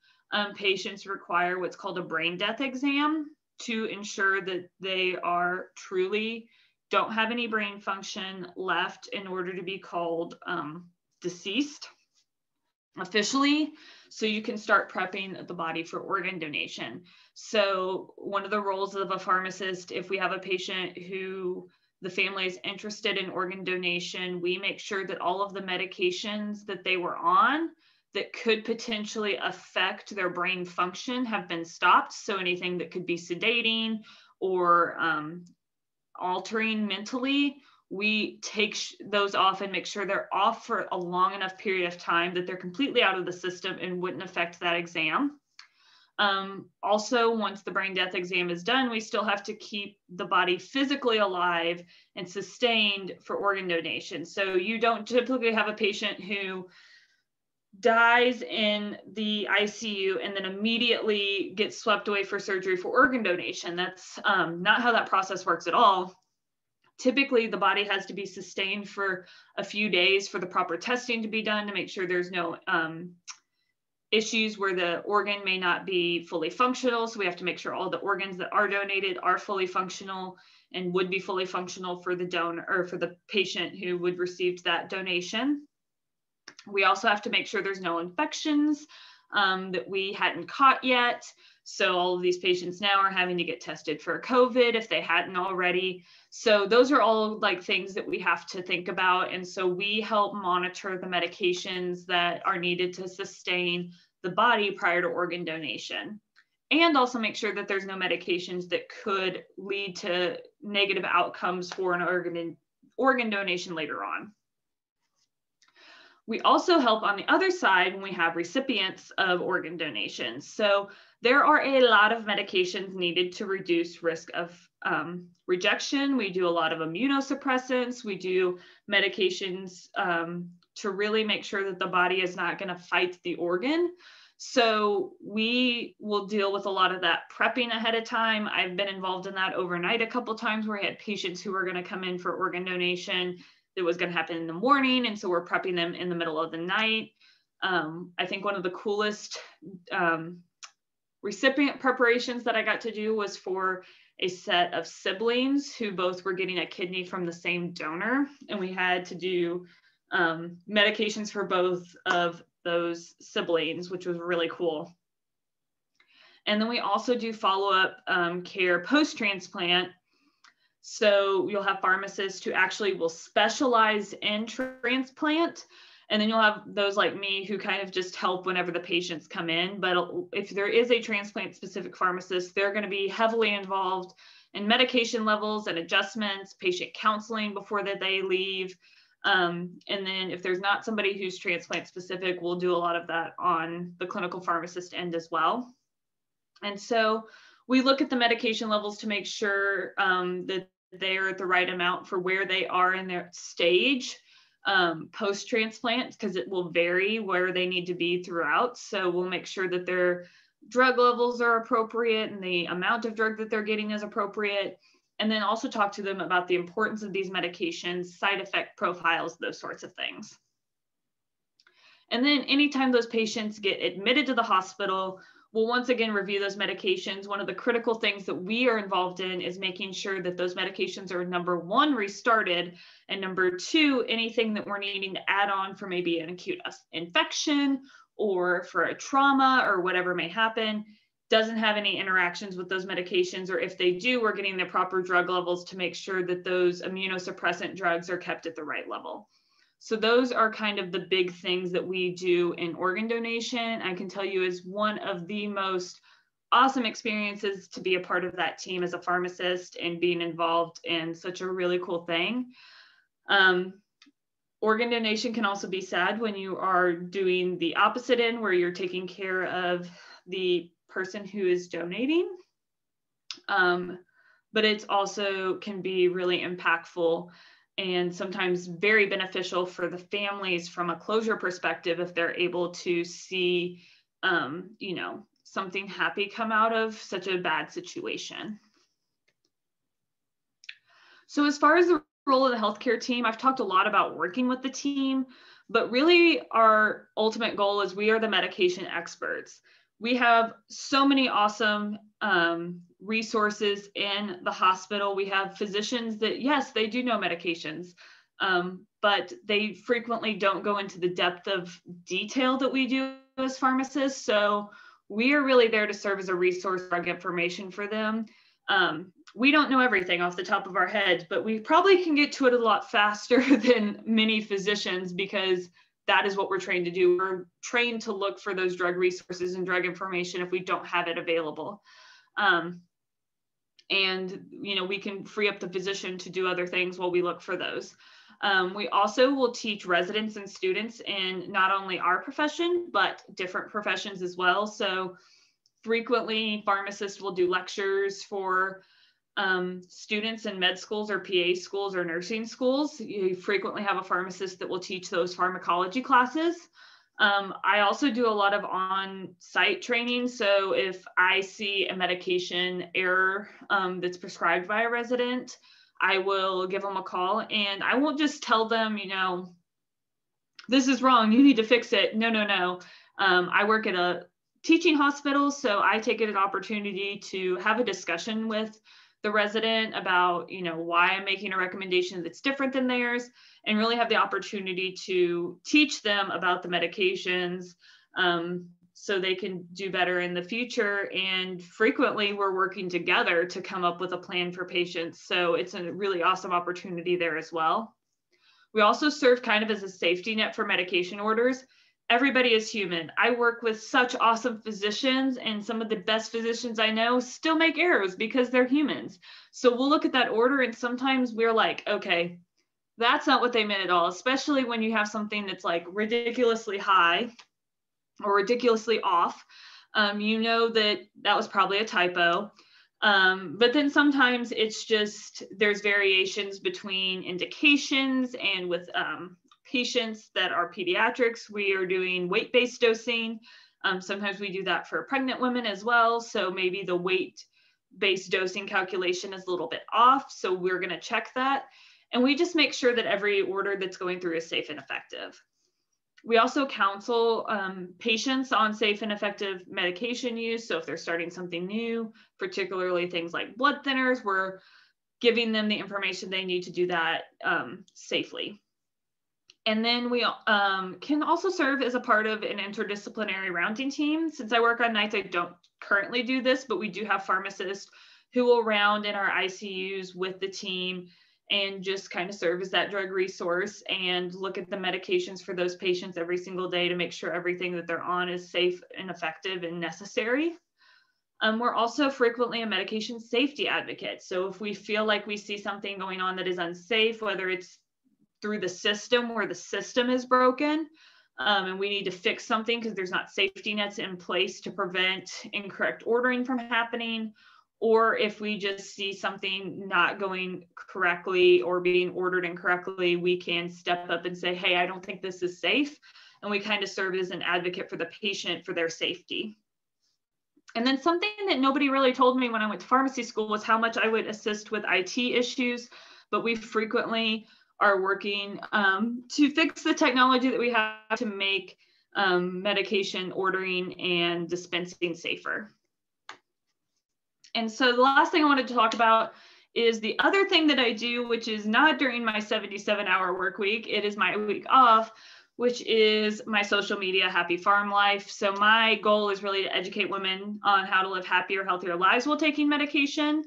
patients require what's called a brain death exam to ensure that they are truly don't have any brain function left in order to be called deceased officially. So you can start prepping the body for organ donation. So one of the roles of a pharmacist, if we have a patient who the family is interested in organ donation, we make sure that all of the medications that they were on that could potentially affect their brain function have been stopped. So anything that could be sedating or altering mentally, we take those off and make sure they're off for a long enough period of time that they're completely out of the system and wouldn't affect that exam. Also, once the brain death exam is done, we still have to keep the body physically alive and sustained for organ donation. So you don't typically have a patient who dies in the ICU and then immediately gets swept away for surgery for organ donation. That's not how that process works at all. Typically, the body has to be sustained for a few days for the proper testing to be done to make sure there's no issues where the organ may not be fully functional. So we have to make sure all the organs that are donated are fully functional and would be fully functional for the donor or for the patient who would receive that donation. We also have to make sure there's no infections that we hadn't caught yet. So all of these patients now are having to get tested for COVID if they hadn't already. So those are all like things that we have to think about. And so we help monitor the medications that are needed to sustain the body prior to organ donation, and also make sure that there's no medications that could lead to negative outcomes for an organ donation later on. We also help on the other side when we have recipients of organ donations. So there are a lot of medications needed to reduce risk of rejection. We do a lot of immunosuppressants. We do medications to really make sure that the body is not going to fight the organ. So we will deal with a lot of that prepping ahead of time. I've been involved in that overnight a couple times where I had patients who were going to come in for organ donation that was going to happen in the morning. And so we're prepping them in the middle of the night. I think one of the coolest recipient preparations that I got to do was for a set of siblings who both were getting a kidney from the same donor. And we had to do medications for both of those siblings, which was really cool. And then we also do follow-up care post-transplant. So you'll have pharmacists who actually will specialize in transplant. And then you'll have those like me who kind of just help whenever the patients come in. But if there is a transplant-specific pharmacist, they're going to be heavily involved in medication levels and adjustments, patient counseling before that they leave. And then if there's not somebody who's transplant-specific, we'll do a lot of that on the clinical pharmacist end as well. And so we look at the medication levels to make sure that they're at the right amount for where they are in their stage post-transplant, because it will vary where they need to be throughout. So we'll make sure that their drug levels are appropriate and the amount of drug that they're getting is appropriate. And then also talk to them about the importance of these medications, side effect profiles, those sorts of things. And then anytime those patients get admitted to the hospital, we'll once again review those medications. One of the critical things that we are involved in is making sure that those medications are, number one, restarted, and number two, anything that we're needing to add on for maybe an acute infection or for a trauma or whatever may happen, doesn't have any interactions with those medications, or if they do, we're getting the proper drug levels to make sure that those immunosuppressant drugs are kept at the right level. So those are kind of the big things that we do in organ donation. I can tell you is one of the most awesome experiences to be a part of that team as a pharmacist and being involved in such a really cool thing. Organ donation can also be sad when you are doing the opposite end where you're taking care of the person who is donating, but it's also can be really impactful and sometimes very beneficial for the families from a closure perspective if they're able to see, you know, something happy come out of such a bad situation. So as far as the role of the healthcare team, I've talked a lot about working with the team, but really our ultimate goal is we are the medication experts. We have so many awesome resources in the hospital. We have physicians that, yes, they do know medications, but they frequently don't go into the depth of detail that we do as pharmacists. So we are really there to serve as a resource for information for them. We don't know everything off the top of our heads, but we probably can get to it a lot faster than many physicians because that is what we're trained to do. We're trained to look for those drug resources and drug information if we don't have it available. And, you know, we can free up the physician to do other things while we look for those. We also will teach residents and students in not only our profession, but different professions as well. So frequently pharmacists will do lectures for students in med schools or PA schools or nursing schools. You frequently have a pharmacist that will teach those pharmacology classes. I also do a lot of on-site training. So if I see a medication error that's prescribed by a resident, I will give them a call and I won't just tell them, you know, this is wrong, you need to fix it. No, no, no. I work at a teaching hospital, so I take it an opportunity to have a discussion with the resident about, you know, why I'm making a recommendation that's different than theirs, and really have the opportunity to teach them about the medications so they can do better in the future. And frequently we're working together to come up with a plan for patients. So it's a really awesome opportunity there as well. We also serve kind of as a safety net for medication orders. Everybody is human. I work with such awesome physicians, and some of the best physicians I know still make errors because they're humans. So we'll look at that order and sometimes we're like, okay, That's not what they meant at all, especially when you have something that's like ridiculously high or ridiculously off. You know that that was probably a typo. But then sometimes it's just, there's variations between indications, and with patients that are pediatrics, we are doing weight-based dosing. Sometimes we do that for pregnant women as well. So maybe the weight-based dosing calculation is a little bit off. So we're gonna check that. And we just make sure that every order that's going through is safe and effective. We also counsel patients on safe and effective medication use. So if they're starting something new, particularly things like blood thinners, we're giving them the information they need to do that safely. And then we can also serve as a part of an interdisciplinary rounding team. Since I work on nights, I don't currently do this, but we do have pharmacists who will round in our ICUs with the team and just kind of serve as that drug resource and look at the medications for those patients every single day to make sure everything that they're on is safe and effective and necessary. We're also frequently a medication safety advocate. So if we feel like we see something going on that is unsafe, whether it's through the system where the system is broken and we need to fix something because there's not safety nets in place to prevent incorrect ordering from happening, or if we just see something not going correctly or being ordered incorrectly, we can step up and say, hey, I don't think this is safe. And we kind of serve as an advocate for the patient for their safety. And then something that nobody really told me when I went to pharmacy school was how much I would assist with IT issues, but we frequently are working to fix the technology that we have to make medication ordering and dispensing safer. And so the last thing I wanted to talk about is the other thing that I do, which is not during my 77-hour work week. It is my week off, which is my social media, Happy Pharm Life. So my goal is really to educate women on how to live happier, healthier lives while taking medication.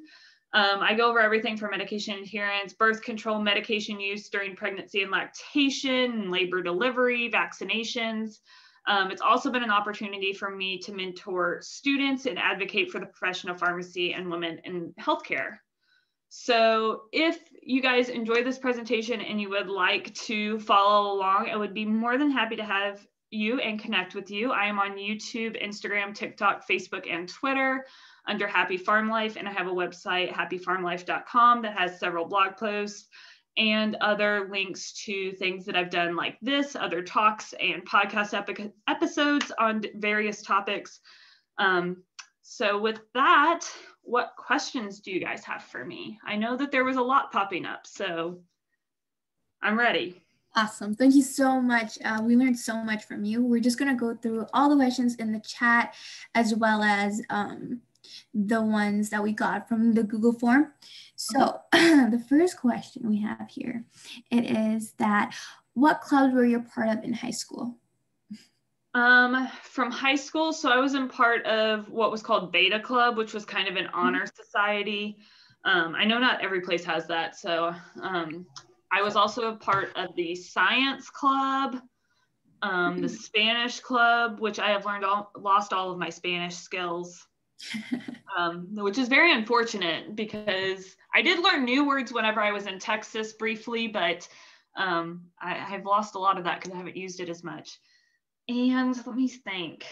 I go over everything from medication adherence, birth control, medication use during pregnancy and lactation, labor delivery, vaccinations. It's also been an opportunity for me to mentor students and advocate for the profession of pharmacy and women in healthcare. So if you guys enjoy this presentation and you would like to follow along, I would be more than happy to have you and connect with you. I am on YouTube, Instagram, TikTok, Facebook, and Twitter under Happy Pharm Life, and I have a website, happypharmlife.com, that has several blog posts and other links to things that I've done like this, other talks and podcast episodes on various topics. So with that, what questions do you guys have for me? I know that there was a lot popping up, so I'm ready. Awesome, thank you so much. We learned so much from you. We're just gonna go through all the questions in the chat as well as the ones that we got from the Google form. So the first question we have here, it is that, what clubs were you a part of in high school? From high school, so I was in part of what was called Beta Club, which was kind of an honor society. I know not every place has that. So I was also a part of the Science Club, the Spanish Club, which I have learned lost all of my Spanish skills. Which is very unfortunate because I did learn new words whenever I was in Texas briefly, but I've lost a lot of that because I haven't used it as much. And let me think.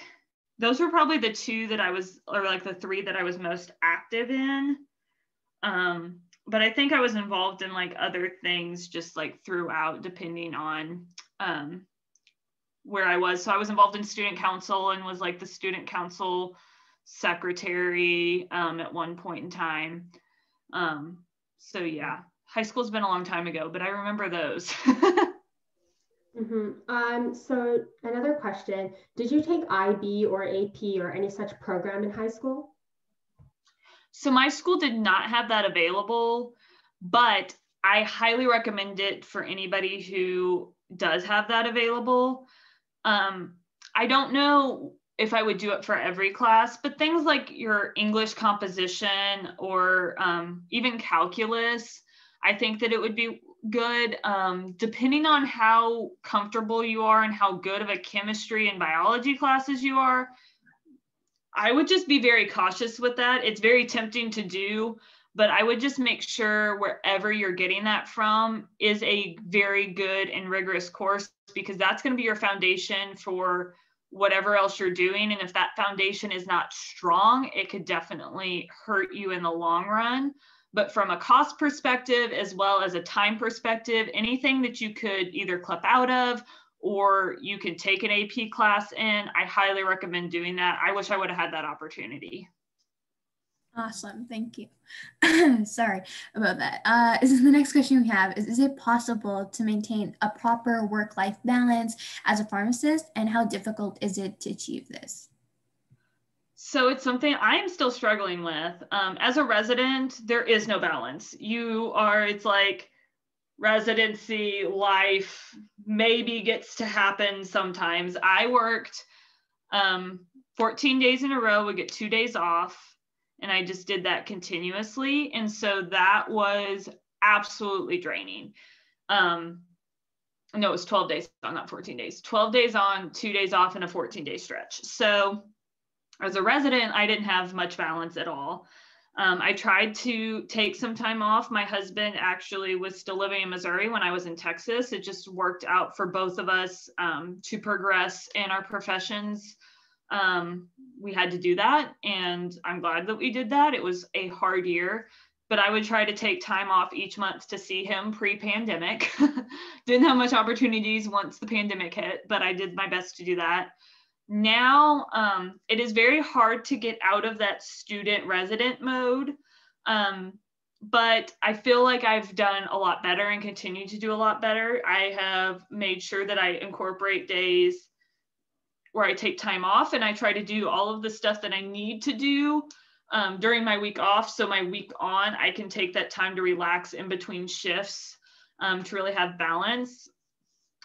Those were probably the two that I was, or like the three that I was most active in. But I think I was involved in like other things just like throughout, depending on where I was. So I was involved in student council and was like the student council secretary at one point in time. So yeah, high school's been a long time ago, but I remember those. So another question, did you take IB or AP or any such program in high school? So my school did not have that available, but I highly recommend it for anybody who does have that available. I don't know if I would do it for every class, but things like your English composition or even calculus, I think that it would be good depending on how comfortable you are and how good of a chemistry and biology classes you are. I would just be very cautious with that. It's very tempting to do But I would just make sure wherever you're getting that from is a very good and rigorous course, because that's going to be your foundation for whatever else you're doing. And if that foundation is not strong, it could definitely hurt you in the long run. But from a cost perspective, as well as a time perspective, anything that you could either clip out of or you could take an AP class in, I highly recommend doing that. I wish I would have had that opportunity. Awesome, thank you. Sorry about that. The next question we have is it possible to maintain a proper work-life balance as a pharmacist, and how difficult is it to achieve this? So it's something I'm still struggling with. As a resident, there is no balance. It's like residency life maybe gets to happen sometimes. I worked 14 days in a row, would get 2 days off. And I just did that continuously. And so that was absolutely draining. No, it was 12 days on, not 14 days, 12 days on, 2 days off, and a 14-day stretch. So as a resident, I didn't have much balance at all. I tried to take some time off. My husband actually was still living in Missouri when I was in Texas. It just worked out for both of us to progress in our professions. We had to do that, and I'm glad that we did that. It was a hard year, but I would try to take time off each month to see him pre-pandemic. Didn't have much opportunities once the pandemic hit, but I did my best to do that. Now, it is very hard to get out of that student resident mode, but I feel like I've done a lot better and continue to do a lot better. I have made sure that I incorporate days where I take time off, and I try to do all of the stuff that I need to do during my week off. So my week on, I can take that time to relax in between shifts to really have balance.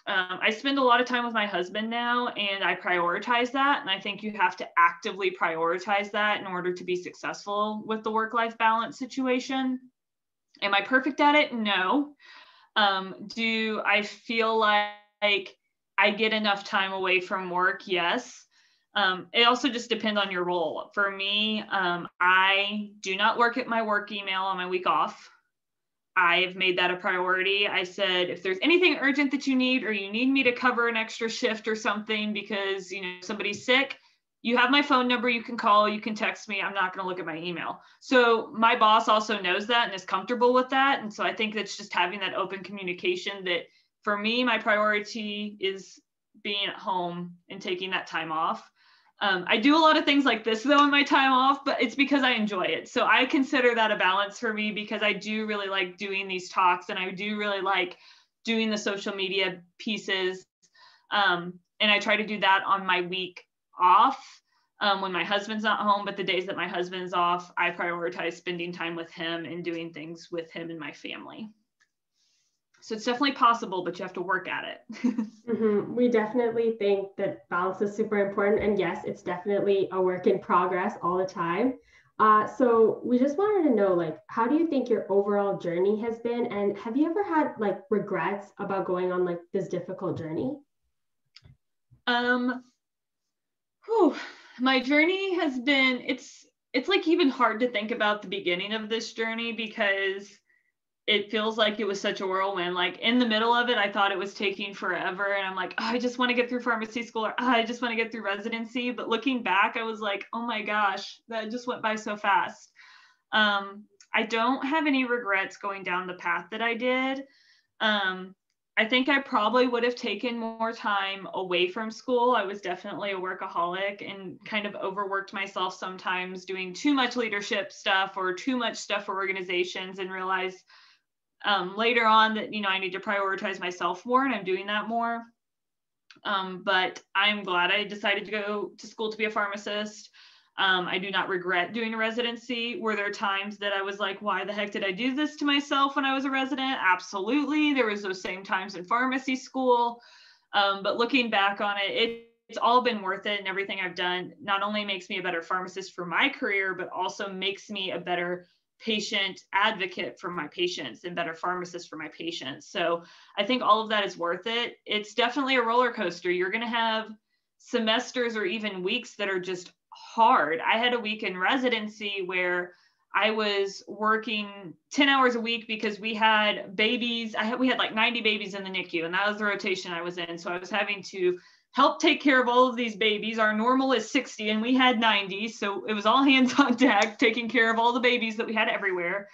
I spend a lot of time with my husband now, and I prioritize that. And I think you have to actively prioritize that in order to be successful with the work-life balance situation. Am I perfect at it? No. Do I feel like I get enough time away from work? Yes. It also just depends on your role. For me, I do not work at my work email on my week off. I've made that a priority. I said, if there's anything urgent that you need, or you need me to cover an extra shift or something because, you know, somebody's sick, you have my phone number, you can call, you can text me. I'm not going to look at my email. So my boss also knows that and is comfortable with that. And so I think that's just having that open communication that, for me, my priority is being at home and taking that time off. I do a lot of things like this though in my time off, but it's because I enjoy it. So I consider that a balance for me, because I do really like doing these talks, and I do really like doing the social media pieces. And I try to do that on my week off when my husband's not home, but the days that my husband's off, I prioritize spending time with him and doing things with him and my family. So it's definitely possible, but you have to work at it. Mm-hmm. We definitely think that balance is super important. And yes, it's definitely a work in progress all the time. So we just wanted to know, like, how do you think your overall journey has been? And have you ever had like regrets about going on like this difficult journey? My journey has been, it's like even hard to think about the beginning of this journey, because it feels like it was such a whirlwind. Like in the middle of it, I thought it was taking forever. And I'm like, oh, I just want to get through pharmacy school, or oh, I just want to get through residency. But looking back, I was like, oh my gosh, that just went by so fast. I don't have any regrets going down the path that I did. I think I probably would have taken more time away from school. I was definitely a workaholic and kind of overworked myself sometimes, doing too much leadership stuff or too much stuff for organizations, and realized later on that, you know, I need to prioritize myself more, and I'm doing that more. But I'm glad I decided to go to school to be a pharmacist. I do not regret doing a residency. Were there times that I was like, why the heck did I do this to myself when I was a resident? Absolutely. There was those same times in pharmacy school. But looking back on it, it's all been worth it. And everything I've done not only makes me a better pharmacist for my career, but also makes me a better patient advocate for my patients and better pharmacist for my patients. So I think all of that is worth it. It's definitely a roller coaster. You're going to have semesters or even weeks that are just hard. I had a week in residency where I was working 10 hours a week because we had babies. We had like 90 babies in the NICU, and that was the rotation I was in. So I was having to help take care of all of these babies. Our normal is 60 and we had 90. So it was all hands on deck, taking care of all the babies that we had everywhere.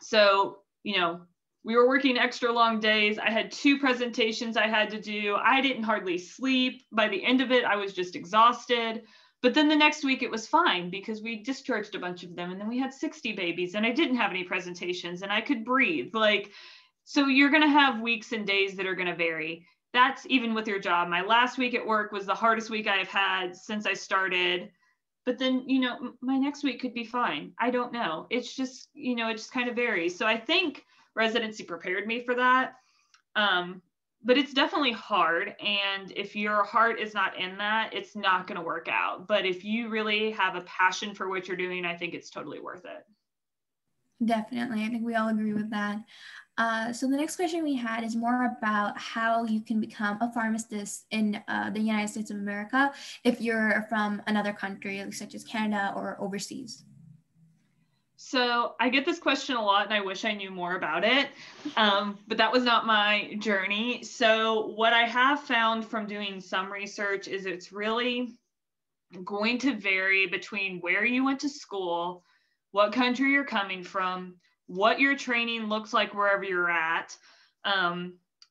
So, you know, we were working extra long days. I had 2 presentations I had to do. I didn't hardly sleep. By the end of it, I was just exhausted. But then the next week it was fine because we discharged a bunch of them, and then we had 60 babies and I didn't have any presentations and I could breathe. Like, so you're going to have weeks and days that are going to vary. That's even with your job. My last week at work was the hardest week I've had since I started. But then, you know, my next week could be fine. I don't know. It's just, you know, it just kind of varies. So I think residency prepared me for that. But it's definitely hard. And if your heart is not in that, it's not going to work out. But if you really have a passion for what you're doing, I think it's totally worth it. Definitely. I think we all agree with that. So the next question we had is more about how you can become a pharmacist in the United States of America if you're from another country, such as Canada or overseas. So I get this question a lot, and I wish I knew more about it, but that was not my journey. So what I have found from doing some research is it's really going to vary between where you went to school, what country you're coming from, what your training looks like wherever you're at,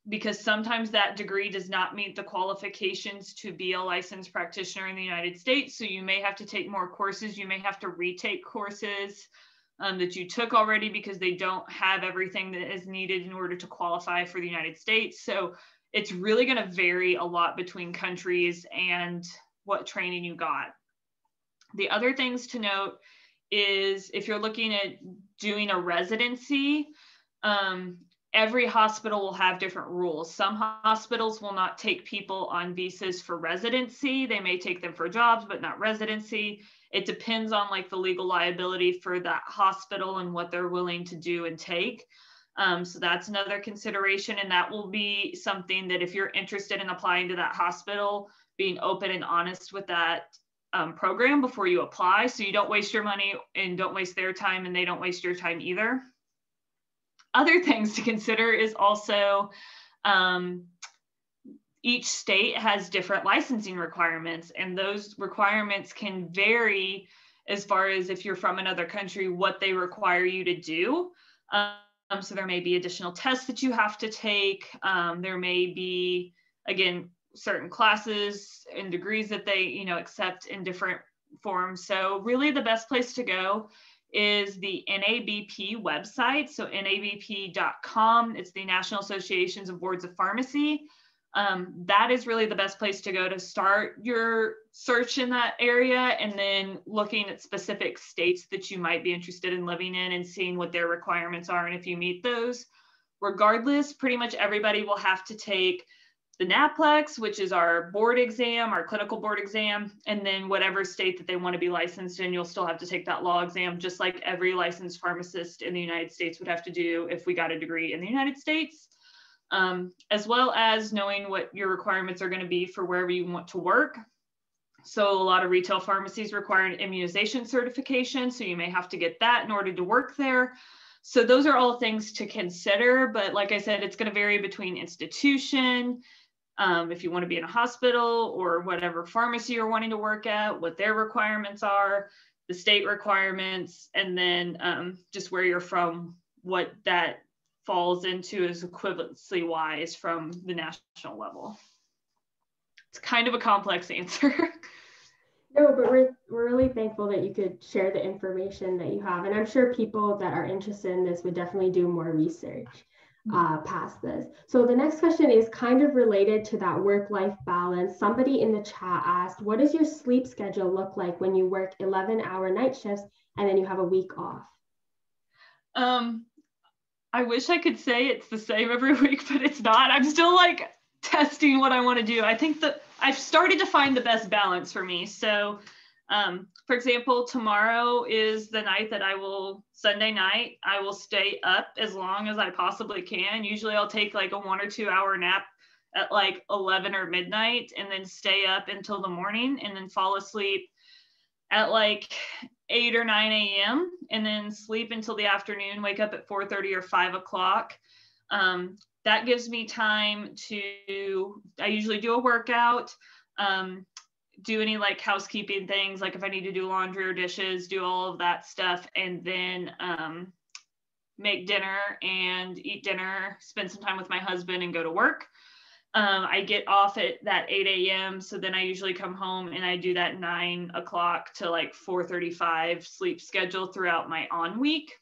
because sometimes that degree does not meet the qualifications to be a licensed practitioner in the United States. So you may have to take more courses. You may have to retake courses that you took already because they don't have everything that is needed in order to qualify for the United States. So it's really going to vary a lot between countries and what training you got. The other things to note is if you're looking at doing a residency, every hospital will have different rules. Some hospitals will not take people on visas for residency. They may take them for jobs, but not residency. It depends on like the legal liability for that hospital and what they're willing to do and take. So that's another consideration. And that will be something that if you're interested in applying to that hospital, being open and honest with that program before you apply. So you don't waste your money and don't waste their time, and they don't waste your time either. Other things to consider is also each state has different licensing requirements, and those requirements can vary as far as if you're from another country, what they require you to do. So there may be additional tests that you have to take. There may be, again, certain classes and degrees that they, you know, accept in different forms. So really the best place to go is the NABP website. So NABP.com, it's the National Associations of Boards of Pharmacy. That is really the best place to go to start your search in that area, and then looking at specific states that you might be interested in living in and seeing what their requirements are and if you meet those. Regardless, pretty much everybody will have to take the NAPLEX, which is our board exam, our clinical board exam, and then whatever state that they want to be licensed in, you'll still have to take that law exam, just like every licensed pharmacist in the United States would have to do if we got a degree in the United States, as well as knowing what your requirements are going to be for wherever you want to work. So a lot of retail pharmacies require an immunization certification, so you may have to get that in order to work there. So those are all things to consider, but like I said, it's going to vary between institution, if you want to be in a hospital or whatever pharmacy you're wanting to work at, what their requirements are, the state requirements, and then just where you're from, what that falls into is equivalency wise from the national level. It's kind of a complex answer. No, but we're really thankful that you could share the information that you have. And I'm sure people that are interested in this would definitely do more research past this. So the next question is kind of related to that work-life balance. Somebody in the chat asked, what does your sleep schedule look like when you work 11-hour night shifts and then you have a week off? I wish I could say it's the same every week, but it's not. I'm still like testing what I want to do. I think that I've started to find the best balance for me. So for example, tomorrow is the night that I will, Sunday night, I will stay up as long as I possibly can. Usually I'll take like a 1 or 2 hour nap at like 11 or midnight and then stay up until the morning and then fall asleep at like 8 or 9 a.m. and then sleep until the afternoon, wake up at 4:30 or 5 o'clock. That gives me time to, I usually do a workout, do any like housekeeping things, like if I need to do laundry or dishes, do all of that stuff, and then make dinner and eat dinner, spend some time with my husband, and go to work. I get off at that 8 a.m. So then I usually come home and I do that 9 o'clock to like 4:35 sleep schedule throughout my on week.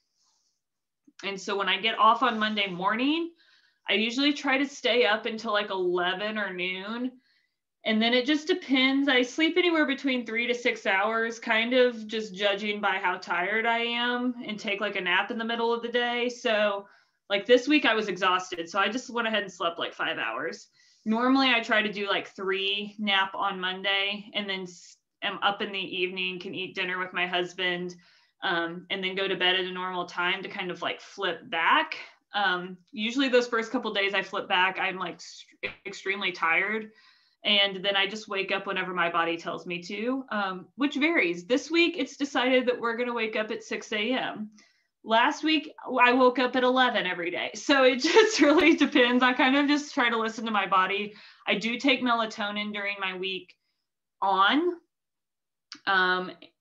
And so when I get off on Monday morning, I usually try to stay up until like 11 or noon. And then it just depends. I sleep anywhere between 3 to 6 hours, kind of just judging by how tired I am, and take like a nap in the middle of the day. So like this week I was exhausted, so I just went ahead and slept like 5 hours. Normally I try to do like 3, nap on Monday, and then I'm up in the evening, can eat dinner with my husband, and then go to bed at a normal time to kind of like flip back. Usually those first couple of days I flip back, I'm like extremely tired. And then I just wake up whenever my body tells me to, which varies. This week it's decided that we're going to wake up at 6 a.m. Last week, I woke up at 11 every day. So it just really depends. I kind of just try to listen to my body. I do take melatonin during my week on,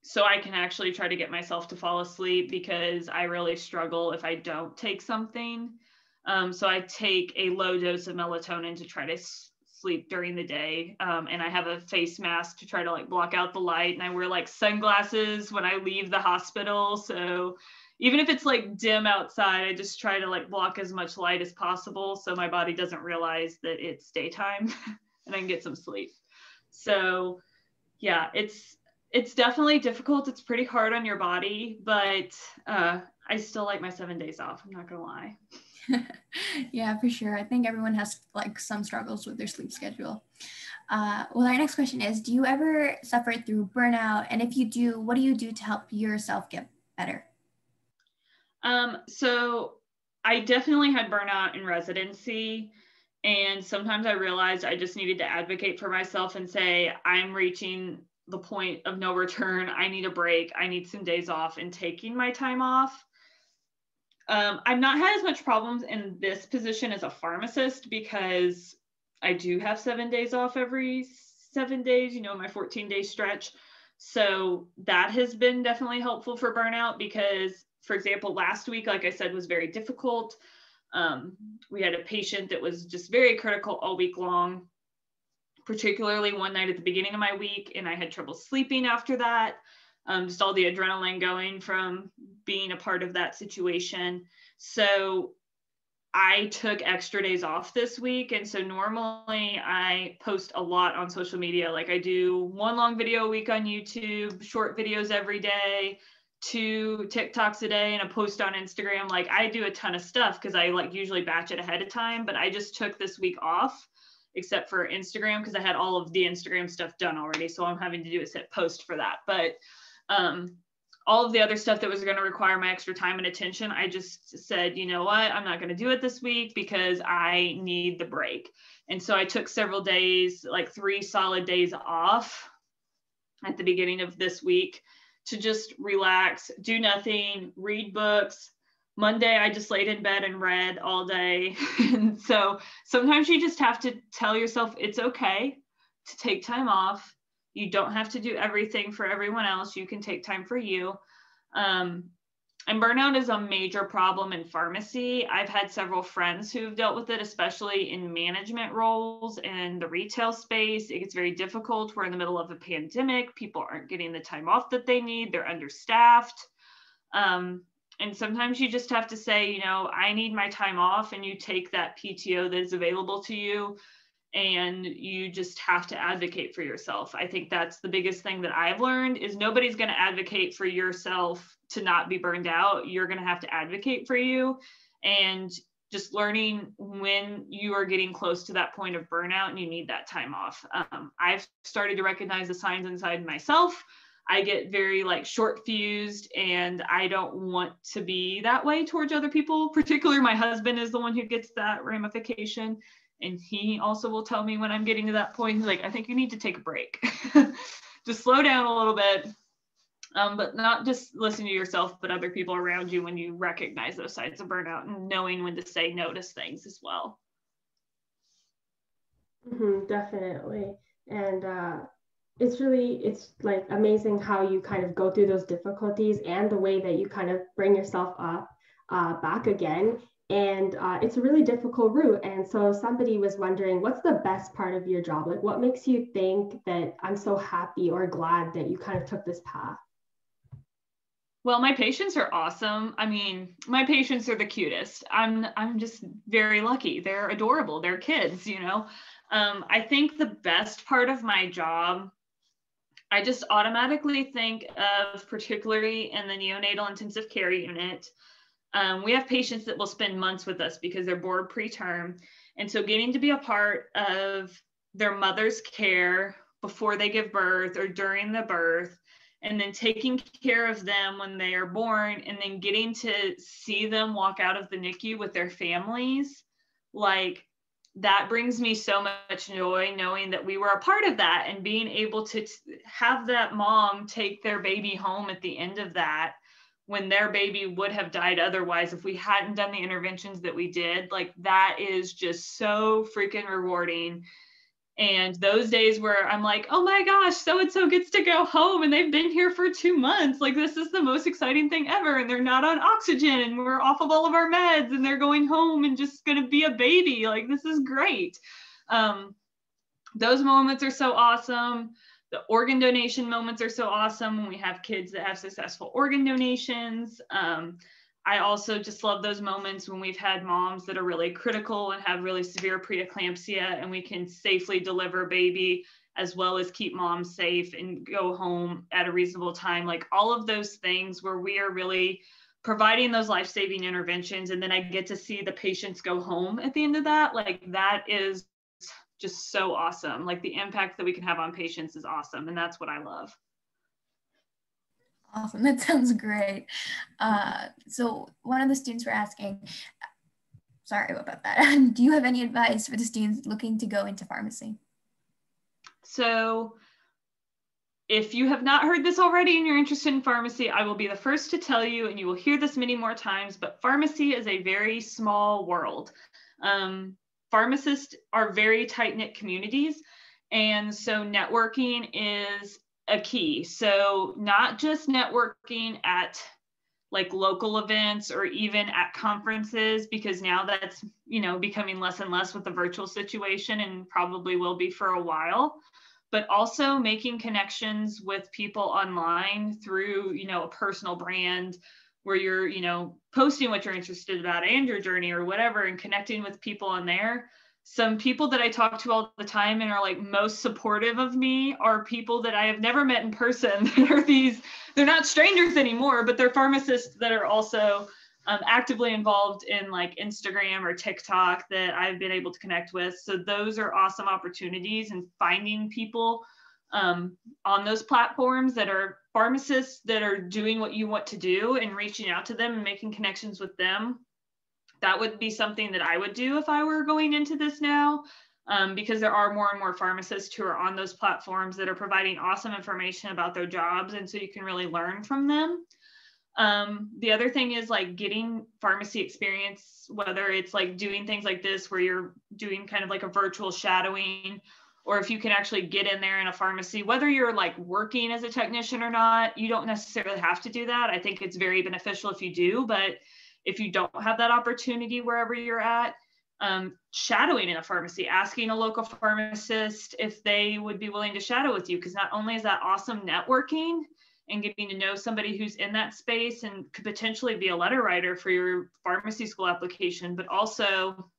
so I can actually try to get myself to fall asleep, because I really struggle if I don't take something. So I take a low dose of melatonin to try to sleep during the day. And I have a face mask to try to like block out the light. And I wear like sunglasses when I leave the hospital. So even if it's like dim outside, I just try to like block as much light as possible, so my body doesn't realize that it's daytime and I can get some sleep. So yeah, it's definitely difficult. It's pretty hard on your body, but I still like my 7 days off. I'm not gonna lie. Yeah, for sure. I think everyone has like some struggles with their sleep schedule. Well, our next question is, do you ever suffer through burnout? And if you do, what do you do to help yourself get better? So I definitely had burnout in residency, and sometimes I realized I just needed to advocate for myself and say, I'm reaching the point of no return. I need a break. I need some days off, and taking my time off. I've not had as much problems in this position as a pharmacist, because I do have 7 days off every 7 days, you know, my 14-day stretch. So that has been definitely helpful for burnout, because for example, last week, like I said, was very difficult. We had a patient that was just very critical all week long, particularly one night at the beginning of my week, and I had trouble sleeping after that. Just all the adrenaline going from being a part of that situation. So I took extra days off this week. And so normally I post a lot on social media. Like I do one long video a week on YouTube, short videos every day, 2 TikToks a day, and a post on Instagram. Like I do a ton of stuff because I like usually batch it ahead of time, but I just took this week off except for Instagram, because I had all of the Instagram stuff done already. So I'm having to do is hit post for that. But all of the other stuff that was going to require my extra time and attention, I just said, you know what, I'm not going to do it this week because I need the break. And so I took several days, like 3 solid days off at the beginning of this week, to just relax, do nothing, read books. Monday, I just laid in bed and read all day. And so sometimes you just have to tell yourself it's okay to take time off. You don't have to do everything for everyone else. You can take time for you. And burnout is a major problem in pharmacy. I've had several friends who've dealt with it, especially in management roles and the retail space. It gets very difficult. We're in the middle of a pandemic. People aren't getting the time off that they need. They're understaffed. And sometimes you just have to say, you know, I need my time off, and you take that PTO that is available to you, and you just have to advocate for yourself. I think that's the biggest thing that I've learned is nobody's going to advocate for yourself to not be burned out. You're going to have to advocate for you, and just learning when you are getting close to that point of burnout and you need that time off. I've started to recognize the signs inside myself. I get very like short fused, and I don't want to be that way towards other people. Particularly my husband is the one who gets that ramification. And he also will tell me when I'm getting to that point, he's like, I think you need to take a break. Just slow down a little bit. But not just listening to yourself, but other people around you when you recognize those signs of burnout, and knowing when to say no to things as well. Mm-hmm, definitely. And it's like amazing how you kind of go through those difficulties and the way that you kind of bring yourself up back again. And it's a really difficult route. And so somebody was wondering, what's the best part of your job? Like, what makes you think that I'm so happy or glad that you kind of took this path? Well, my patients are awesome. I mean, my patients are the cutest. I'm just very lucky. They're adorable. They're kids, you know. I think the best part of my job, I just automatically think of, particularly in the neonatal intensive care unit, we have patients that will spend months with us because they're born preterm. And so getting to be a part of their mother's care before they give birth or during the birth, and then taking care of them when they are born, and then getting to see them walk out of the NICU with their families, like, that brings me so much joy, knowing that we were a part of that and being able to have that mom take their baby home at the end of that, when their baby would have died otherwise if we hadn't done the interventions that we did. Like, that is just so freaking rewarding. And those days where I'm like, oh my gosh, so-and-so gets to go home and they've been here for 2 months. Like, this is the most exciting thing ever. And they're not on oxygen and we're off of all of our meds and they're going home and just going to be a baby. Like, this is great. Those moments are so awesome. The organ donation moments are so awesome when we have kids that have successful organ donations. I also just love those moments when we've had moms that are really critical and have really severe preeclampsia, and we can safely deliver baby as well as keep mom safe and go home at a reasonable time. Like, all of those things where we are really providing those life-saving interventions, and then I get to see the patients go home at the end of that. Like, that is just so awesome. Like, the impact that we can have on patients is awesome, and that's what I love. Awesome. That sounds great. So one of the students were asking, sorry about that, do you have any advice for the students looking to go into pharmacy? So if you have not heard this already and you're interested in pharmacy, I will be the first to tell you, and you will hear this many more times, but pharmacy is a very small world. Pharmacists are very tight-knit communities, and so networking is a key. So not just networking at like local events or even at conferences, because now that's, you know, becoming less and less with the virtual situation, and probably will be for a while, but also making connections with people online through, you know, a personal brand where you're, you know, posting what you're interested about and your journey or whatever, and connecting with people on there. Some people that I talk to all the time and are like most supportive of me are people that I have never met in person. They're not strangers anymore, but they're pharmacists that are also actively involved in like Instagram or TikTok that I've been able to connect with. So those are awesome opportunities, and finding people on those platforms that are pharmacists that are doing what you want to do, and reaching out to them and making connections with them. That would be something that I would do if I were going into this now, because there are more and more pharmacists who are on those platforms that are providing awesome information about their jobs. And so you can really learn from them. The other thing is like getting pharmacy experience, whether it's like doing things like this, where you're doing kind of like a virtual shadowing, or if you can actually get in there in a pharmacy, whether you're like working as a technician or not, you don't necessarily have to do that. I think it's very beneficial if you do, but if you don't have that opportunity wherever you're at, shadowing in a pharmacy, asking a local pharmacist if they would be willing to shadow with you, because not only is that awesome networking and getting to know somebody who's in that space and could potentially be a letter writer for your pharmacy school application, but also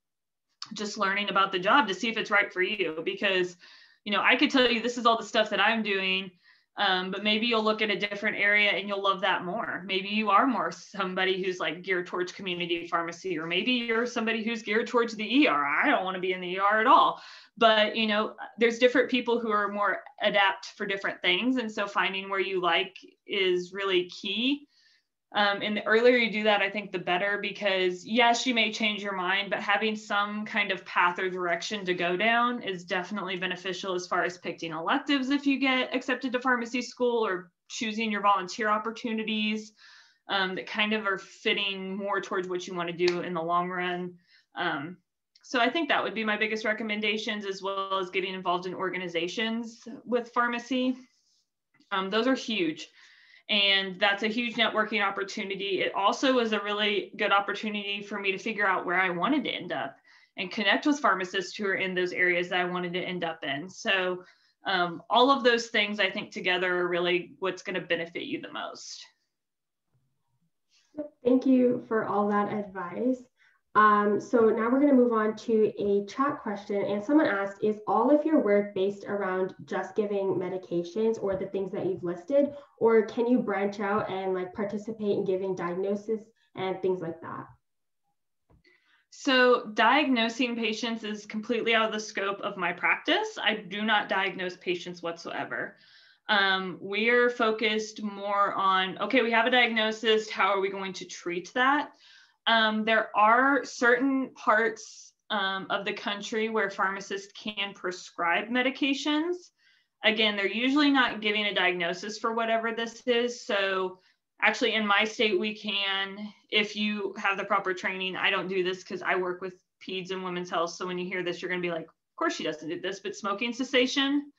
just learning about the job to see if it's right for you. Because, you know, I could tell you this is all the stuff that I'm doing, but maybe you'll look at a different area and you'll love that more. Maybe you are more somebody who's like geared towards community pharmacy, or maybe you're somebody who's geared towards the ER. I don't want to be in the ER at all, but you know, there's different people who are more adept for different things. And so finding where you like is really key. And the earlier you do that, I think the better, because yes, you may change your mind, but having some kind of path or direction to go down is definitely beneficial as far as picking electives if you get accepted to pharmacy school, or choosing your volunteer opportunities that kind of are fitting more towards what you want to do in the long run. So I think that would be my biggest recommendations, as well as getting involved in organizations with pharmacy. Those are huge. And that's a huge networking opportunity. It also was a really good opportunity for me to figure out where I wanted to end up and connect with pharmacists who are in those areas that I wanted to end up in. So all of those things, I think, together are really what's going to benefit you the most. Thank you for all that advice. So now we're going to move on to a chat question, and someone asked, is all of your work based around just giving medications or the things that you've listed, or can you branch out and like participate in giving diagnosis and things like that? So diagnosing patients is completely out of the scope of my practice. I do not diagnose patients whatsoever. We are focused more on, okay, we have a diagnosis, how are we going to treat that? There are certain parts of the country where pharmacists can prescribe medications. Again, they're usually not giving a diagnosis for whatever this is. So actually in my state, we can, if you have the proper training. I don't do this because I work with peds and women's health. So when you hear this, you're going to be like, of course she doesn't do this, but smoking cessation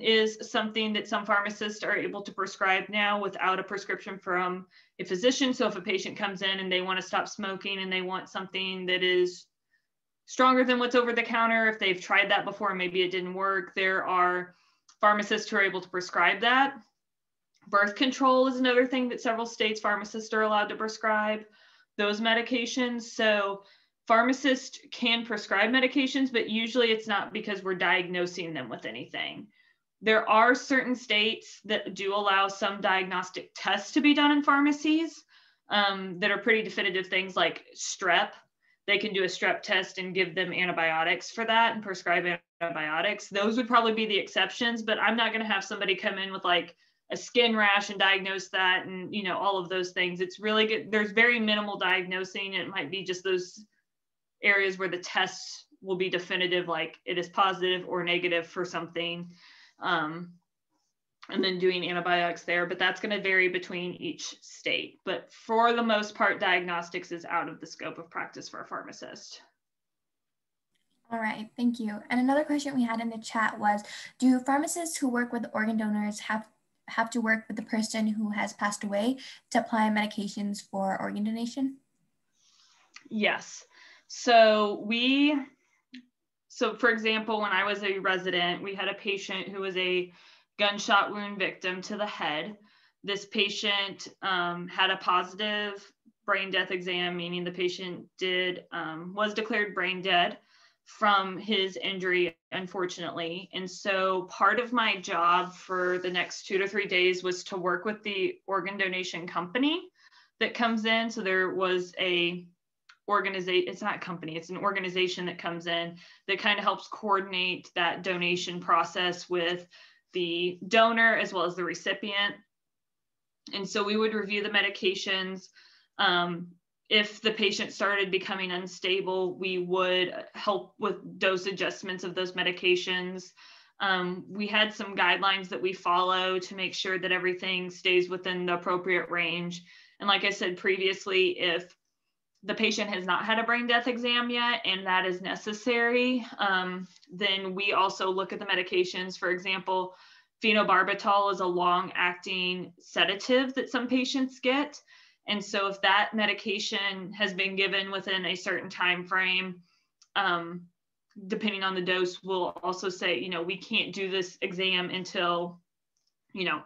is something that some pharmacists are able to prescribe now without a prescription from a physician. So if a patient comes in and they want to stop smoking and they want something that is stronger than what's over the counter, if they've tried that before, maybe it didn't work, there are pharmacists who are able to prescribe that. Birth control is another thing that several states pharmacists are allowed to prescribe those medications. So pharmacists can prescribe medications, but usually it's not because we're diagnosing them with anything. There are certain states that do allow some diagnostic tests to be done in pharmacies that are pretty definitive things like strep. They can do a strep test and give them antibiotics for that and prescribe antibiotics. Those would probably be the exceptions, but I'm not going to have somebody come in with like a skin rash and diagnose that and, you know, all of those things. It's really good. There's very minimal diagnosing. It might be just those areas where the tests will be definitive, like it is positive or negative for something, and then doing antibiotics there, but that's going to vary between each state. But for the most part, diagnostics is out of the scope of practice for a pharmacist. All right, thank you. And another question we had in the chat was, do pharmacists who work with organ donors have to work with the person who has passed away to apply medications for organ donation? Yes. So for example, when I was a resident, we had a patient who was a gunshot wound victim to the head. This patient had a positive brain death exam, meaning the patient was declared brain dead from his injury, unfortunately. And so part of my job for the next 2 to 3 days was to work with the organ donation company that comes in. So there was a organization, it's not a company, it's an organization that comes in that kind of helps coordinate that donation process with the donor as well as the recipient. And so we would review the medications. If the patient started becoming unstable, we would help with dose adjustments of those medications. We had some guidelines that we follow to make sure that everything stays within the appropriate range. And like I said previously, if the patient has not had a brain death exam yet, and that is necessary, then we also look at the medications. For example, phenobarbital is a long-acting sedative that some patients get. And so if that medication has been given within a certain time frame, depending on the dose, we'll also say, you know, we can't do this exam until, you know,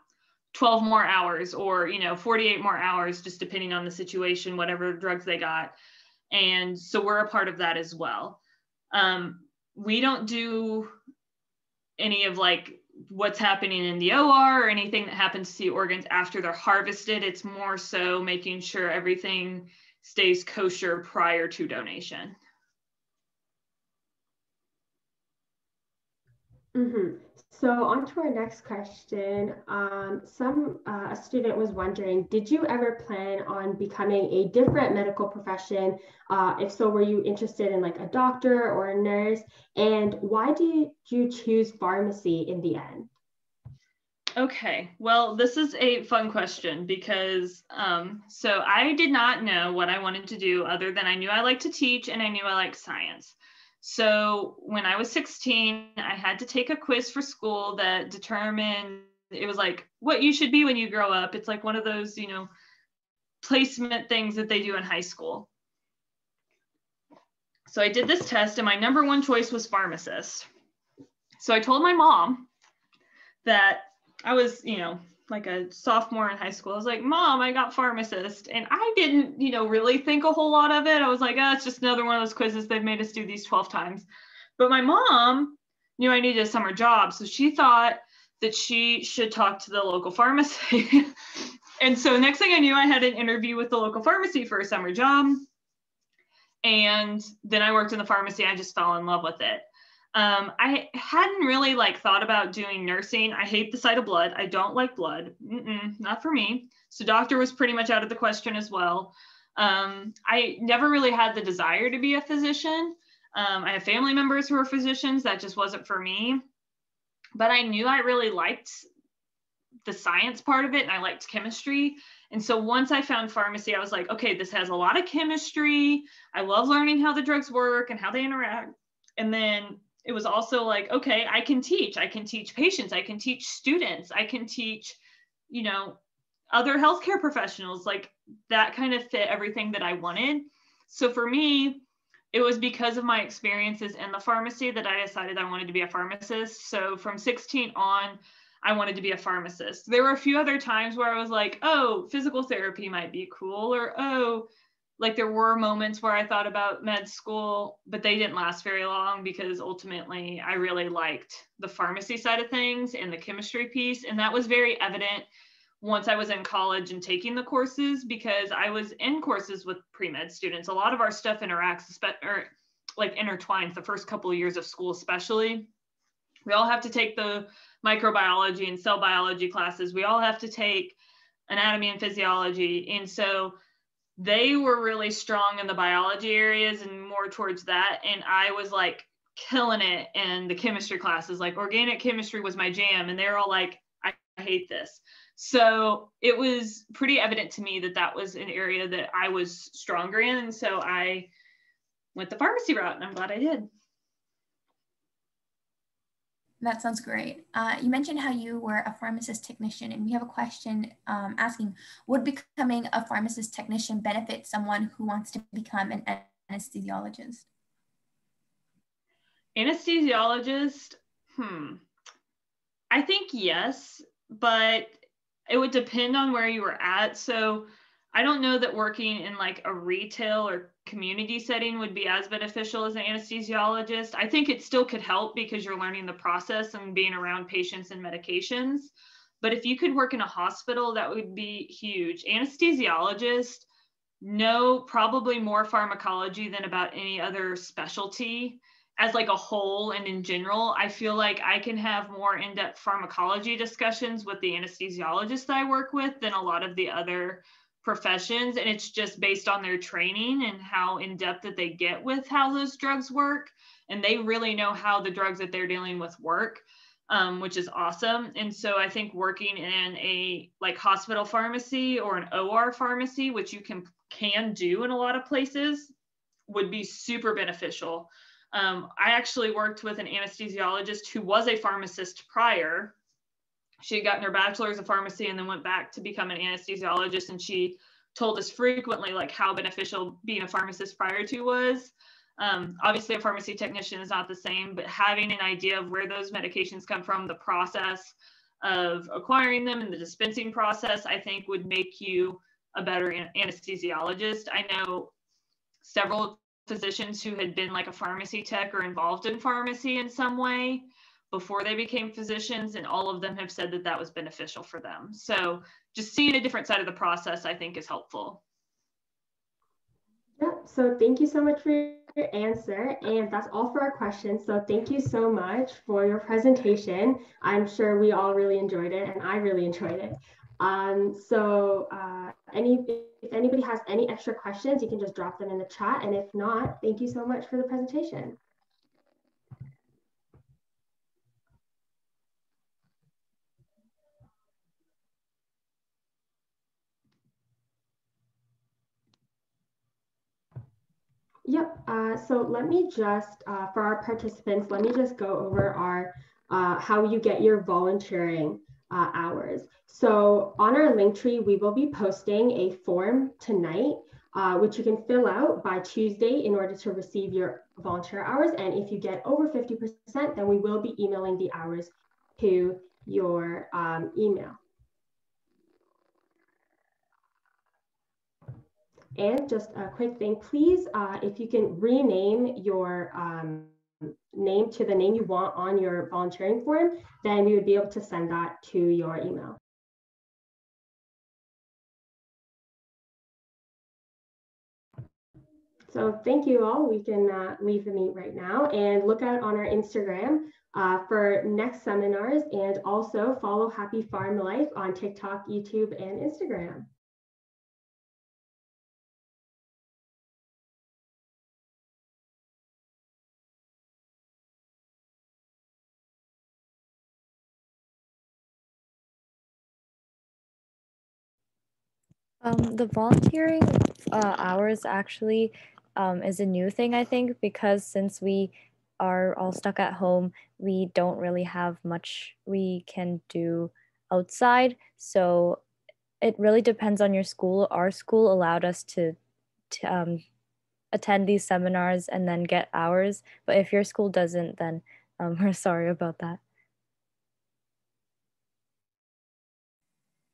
12 more hours or, you know, 48 more hours, just depending on the situation, whatever drugs they got. And so we're a part of that as well. We don't do any of like what's happening in the OR or anything that happens to the organs after they're harvested. It's more so making sure everything stays kosher prior to donation. So on to our next question. A student was wondering, did you ever plan on becoming a different medical profession? If so, were you interested in like a doctor or a nurse? And why did you choose pharmacy in the end? Okay, well, this is a fun question because so I did not know what I wanted to do other than I knew I liked to teach and I knew I liked science. So when I was 16, I had to take a quiz for school that determined, it was like what you should be when you grow up. It's like one of those, you know, placement things that they do in high school. So I did this test and my number one choice was pharmacist. So I told my mom that I was, you know, like a sophomore in high school. I was like, Mom, I got pharmacist. And I didn't, you know, really think a whole lot of it. I was like, oh, it's just another one of those quizzes. They've made us do these 12 times. But my mom knew I needed a summer job. So she thought that she should talk to the local pharmacy. And so next thing I knew, I had an interview with the local pharmacy for a summer job. And then I worked in the pharmacy. I just fell in love with it. I hadn't really like thought about doing nursing. I hate the sight of blood. I don't like blood. Not for me. So doctor was pretty much out of the question as well. I never really had the desire to be a physician. I have family members who are physicians. That just wasn't for me. But I knew I really liked the science part of it and I liked chemistry. And so once I found pharmacy, I was like, okay, this has a lot of chemistry. I love learning how the drugs work and how they interact. And then it was also like, okay, I can teach. I can teach patients. I can teach students. I can teach, you know, other healthcare professionals. Like that kind of fit everything that I wanted. So for me, it was because of my experiences in the pharmacy that I decided I wanted to be a pharmacist. So from 16 on, I wanted to be a pharmacist. There were a few other times where I was like, oh, physical therapy might be cool, or oh, like there were moments where I thought about med school, but they didn't last very long because ultimately I really liked the pharmacy side of things and the chemistry piece. And that was very evident once I was in college and taking the courses, because I was in courses with pre-med students. A lot of our stuff interacts or like intertwines the first couple of years of school, especially. We all have to take the microbiology and cell biology classes. We all have to take anatomy and physiology. And so they were really strong in the biology areas and more towards that. And I was like killing it in the chemistry classes, like organic chemistry was my jam. And they're all like, I hate this. So it was pretty evident to me that that was an area that I was stronger in. And so I went the pharmacy route and I'm glad I did. That sounds great. You mentioned how you were a pharmacist technician, and we have a question asking, would becoming a pharmacist technician benefit someone who wants to become an anesthesiologist? Anesthesiologist? I think yes, but it would depend on where you were at. So I don't know that working in like a retail or community setting would be as beneficial as an anesthesiologist. I think it still could help because you're learning the process and being around patients and medications. But if you could work in a hospital, that would be huge. Anesthesiologists know probably more pharmacology than about any other specialty as like a whole and in general. I feel like I can have more in-depth pharmacology discussions with the anesthesiologists that I work with than a lot of the other professions, and it's just based on their training and how in depth that they get with how those drugs work, and they really know how the drugs that they're dealing with work, which is awesome. And so I think working in a like hospital pharmacy or an OR pharmacy, which you can do in a lot of places, would be super beneficial. I actually worked with an anesthesiologist who was a pharmacist prior. She had gotten her bachelor's of pharmacy and then went back to become an anesthesiologist. And she told us frequently like how beneficial being a pharmacist prior to was. Obviously a pharmacy technician is not the same, but having an idea of where those medications come from, the process of acquiring them and the dispensing process, I think would make you a better anesthesiologist. I know several physicians who had been like a pharmacy tech or involved in pharmacy in some way before they became physicians, and all of them have said that that was beneficial for them. So just seeing a different side of the process, I think, is helpful. Yep, so thank you so much for your answer. And that's all for our questions. So thank you so much for your presentation. I'm sure we all really enjoyed it, and I really enjoyed it. If anybody has any extra questions, you can just drop them in the chat. And if not, thank you so much for the presentation. Yep, so let me just, for our participants, let me just go over our, how you get your volunteering hours. So on our Linktree, we will be posting a form tonight, which you can fill out by Tuesday in order to receive your volunteer hours. And if you get over 50%, then we will be emailing the hours to your email. And just a quick thing, please, if you can rename your name to the name you want on your volunteering form, then we would be able to send that to your email. So thank you all. We can leave the meet right now and look out on our Instagram for next seminars, and also follow Happy Pharm Life on TikTok, YouTube, and Instagram. The volunteering hours actually is a new thing, I think, because since we are all stuck at home, we don't really have much we can do outside. So it really depends on your school. Our school allowed us to attend these seminars and then get hours. But if your school doesn't, then we're sorry about that.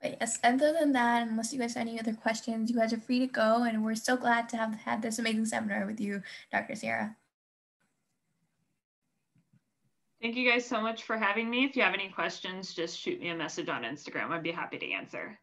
But yes, other than that, unless you guys have any other questions, you guys are free to go, and we're so glad to have had this amazing seminar with you, Dr. Sierra. Thank you guys so much for having me. If you have any questions, just shoot me a message on Instagram. I'd be happy to answer.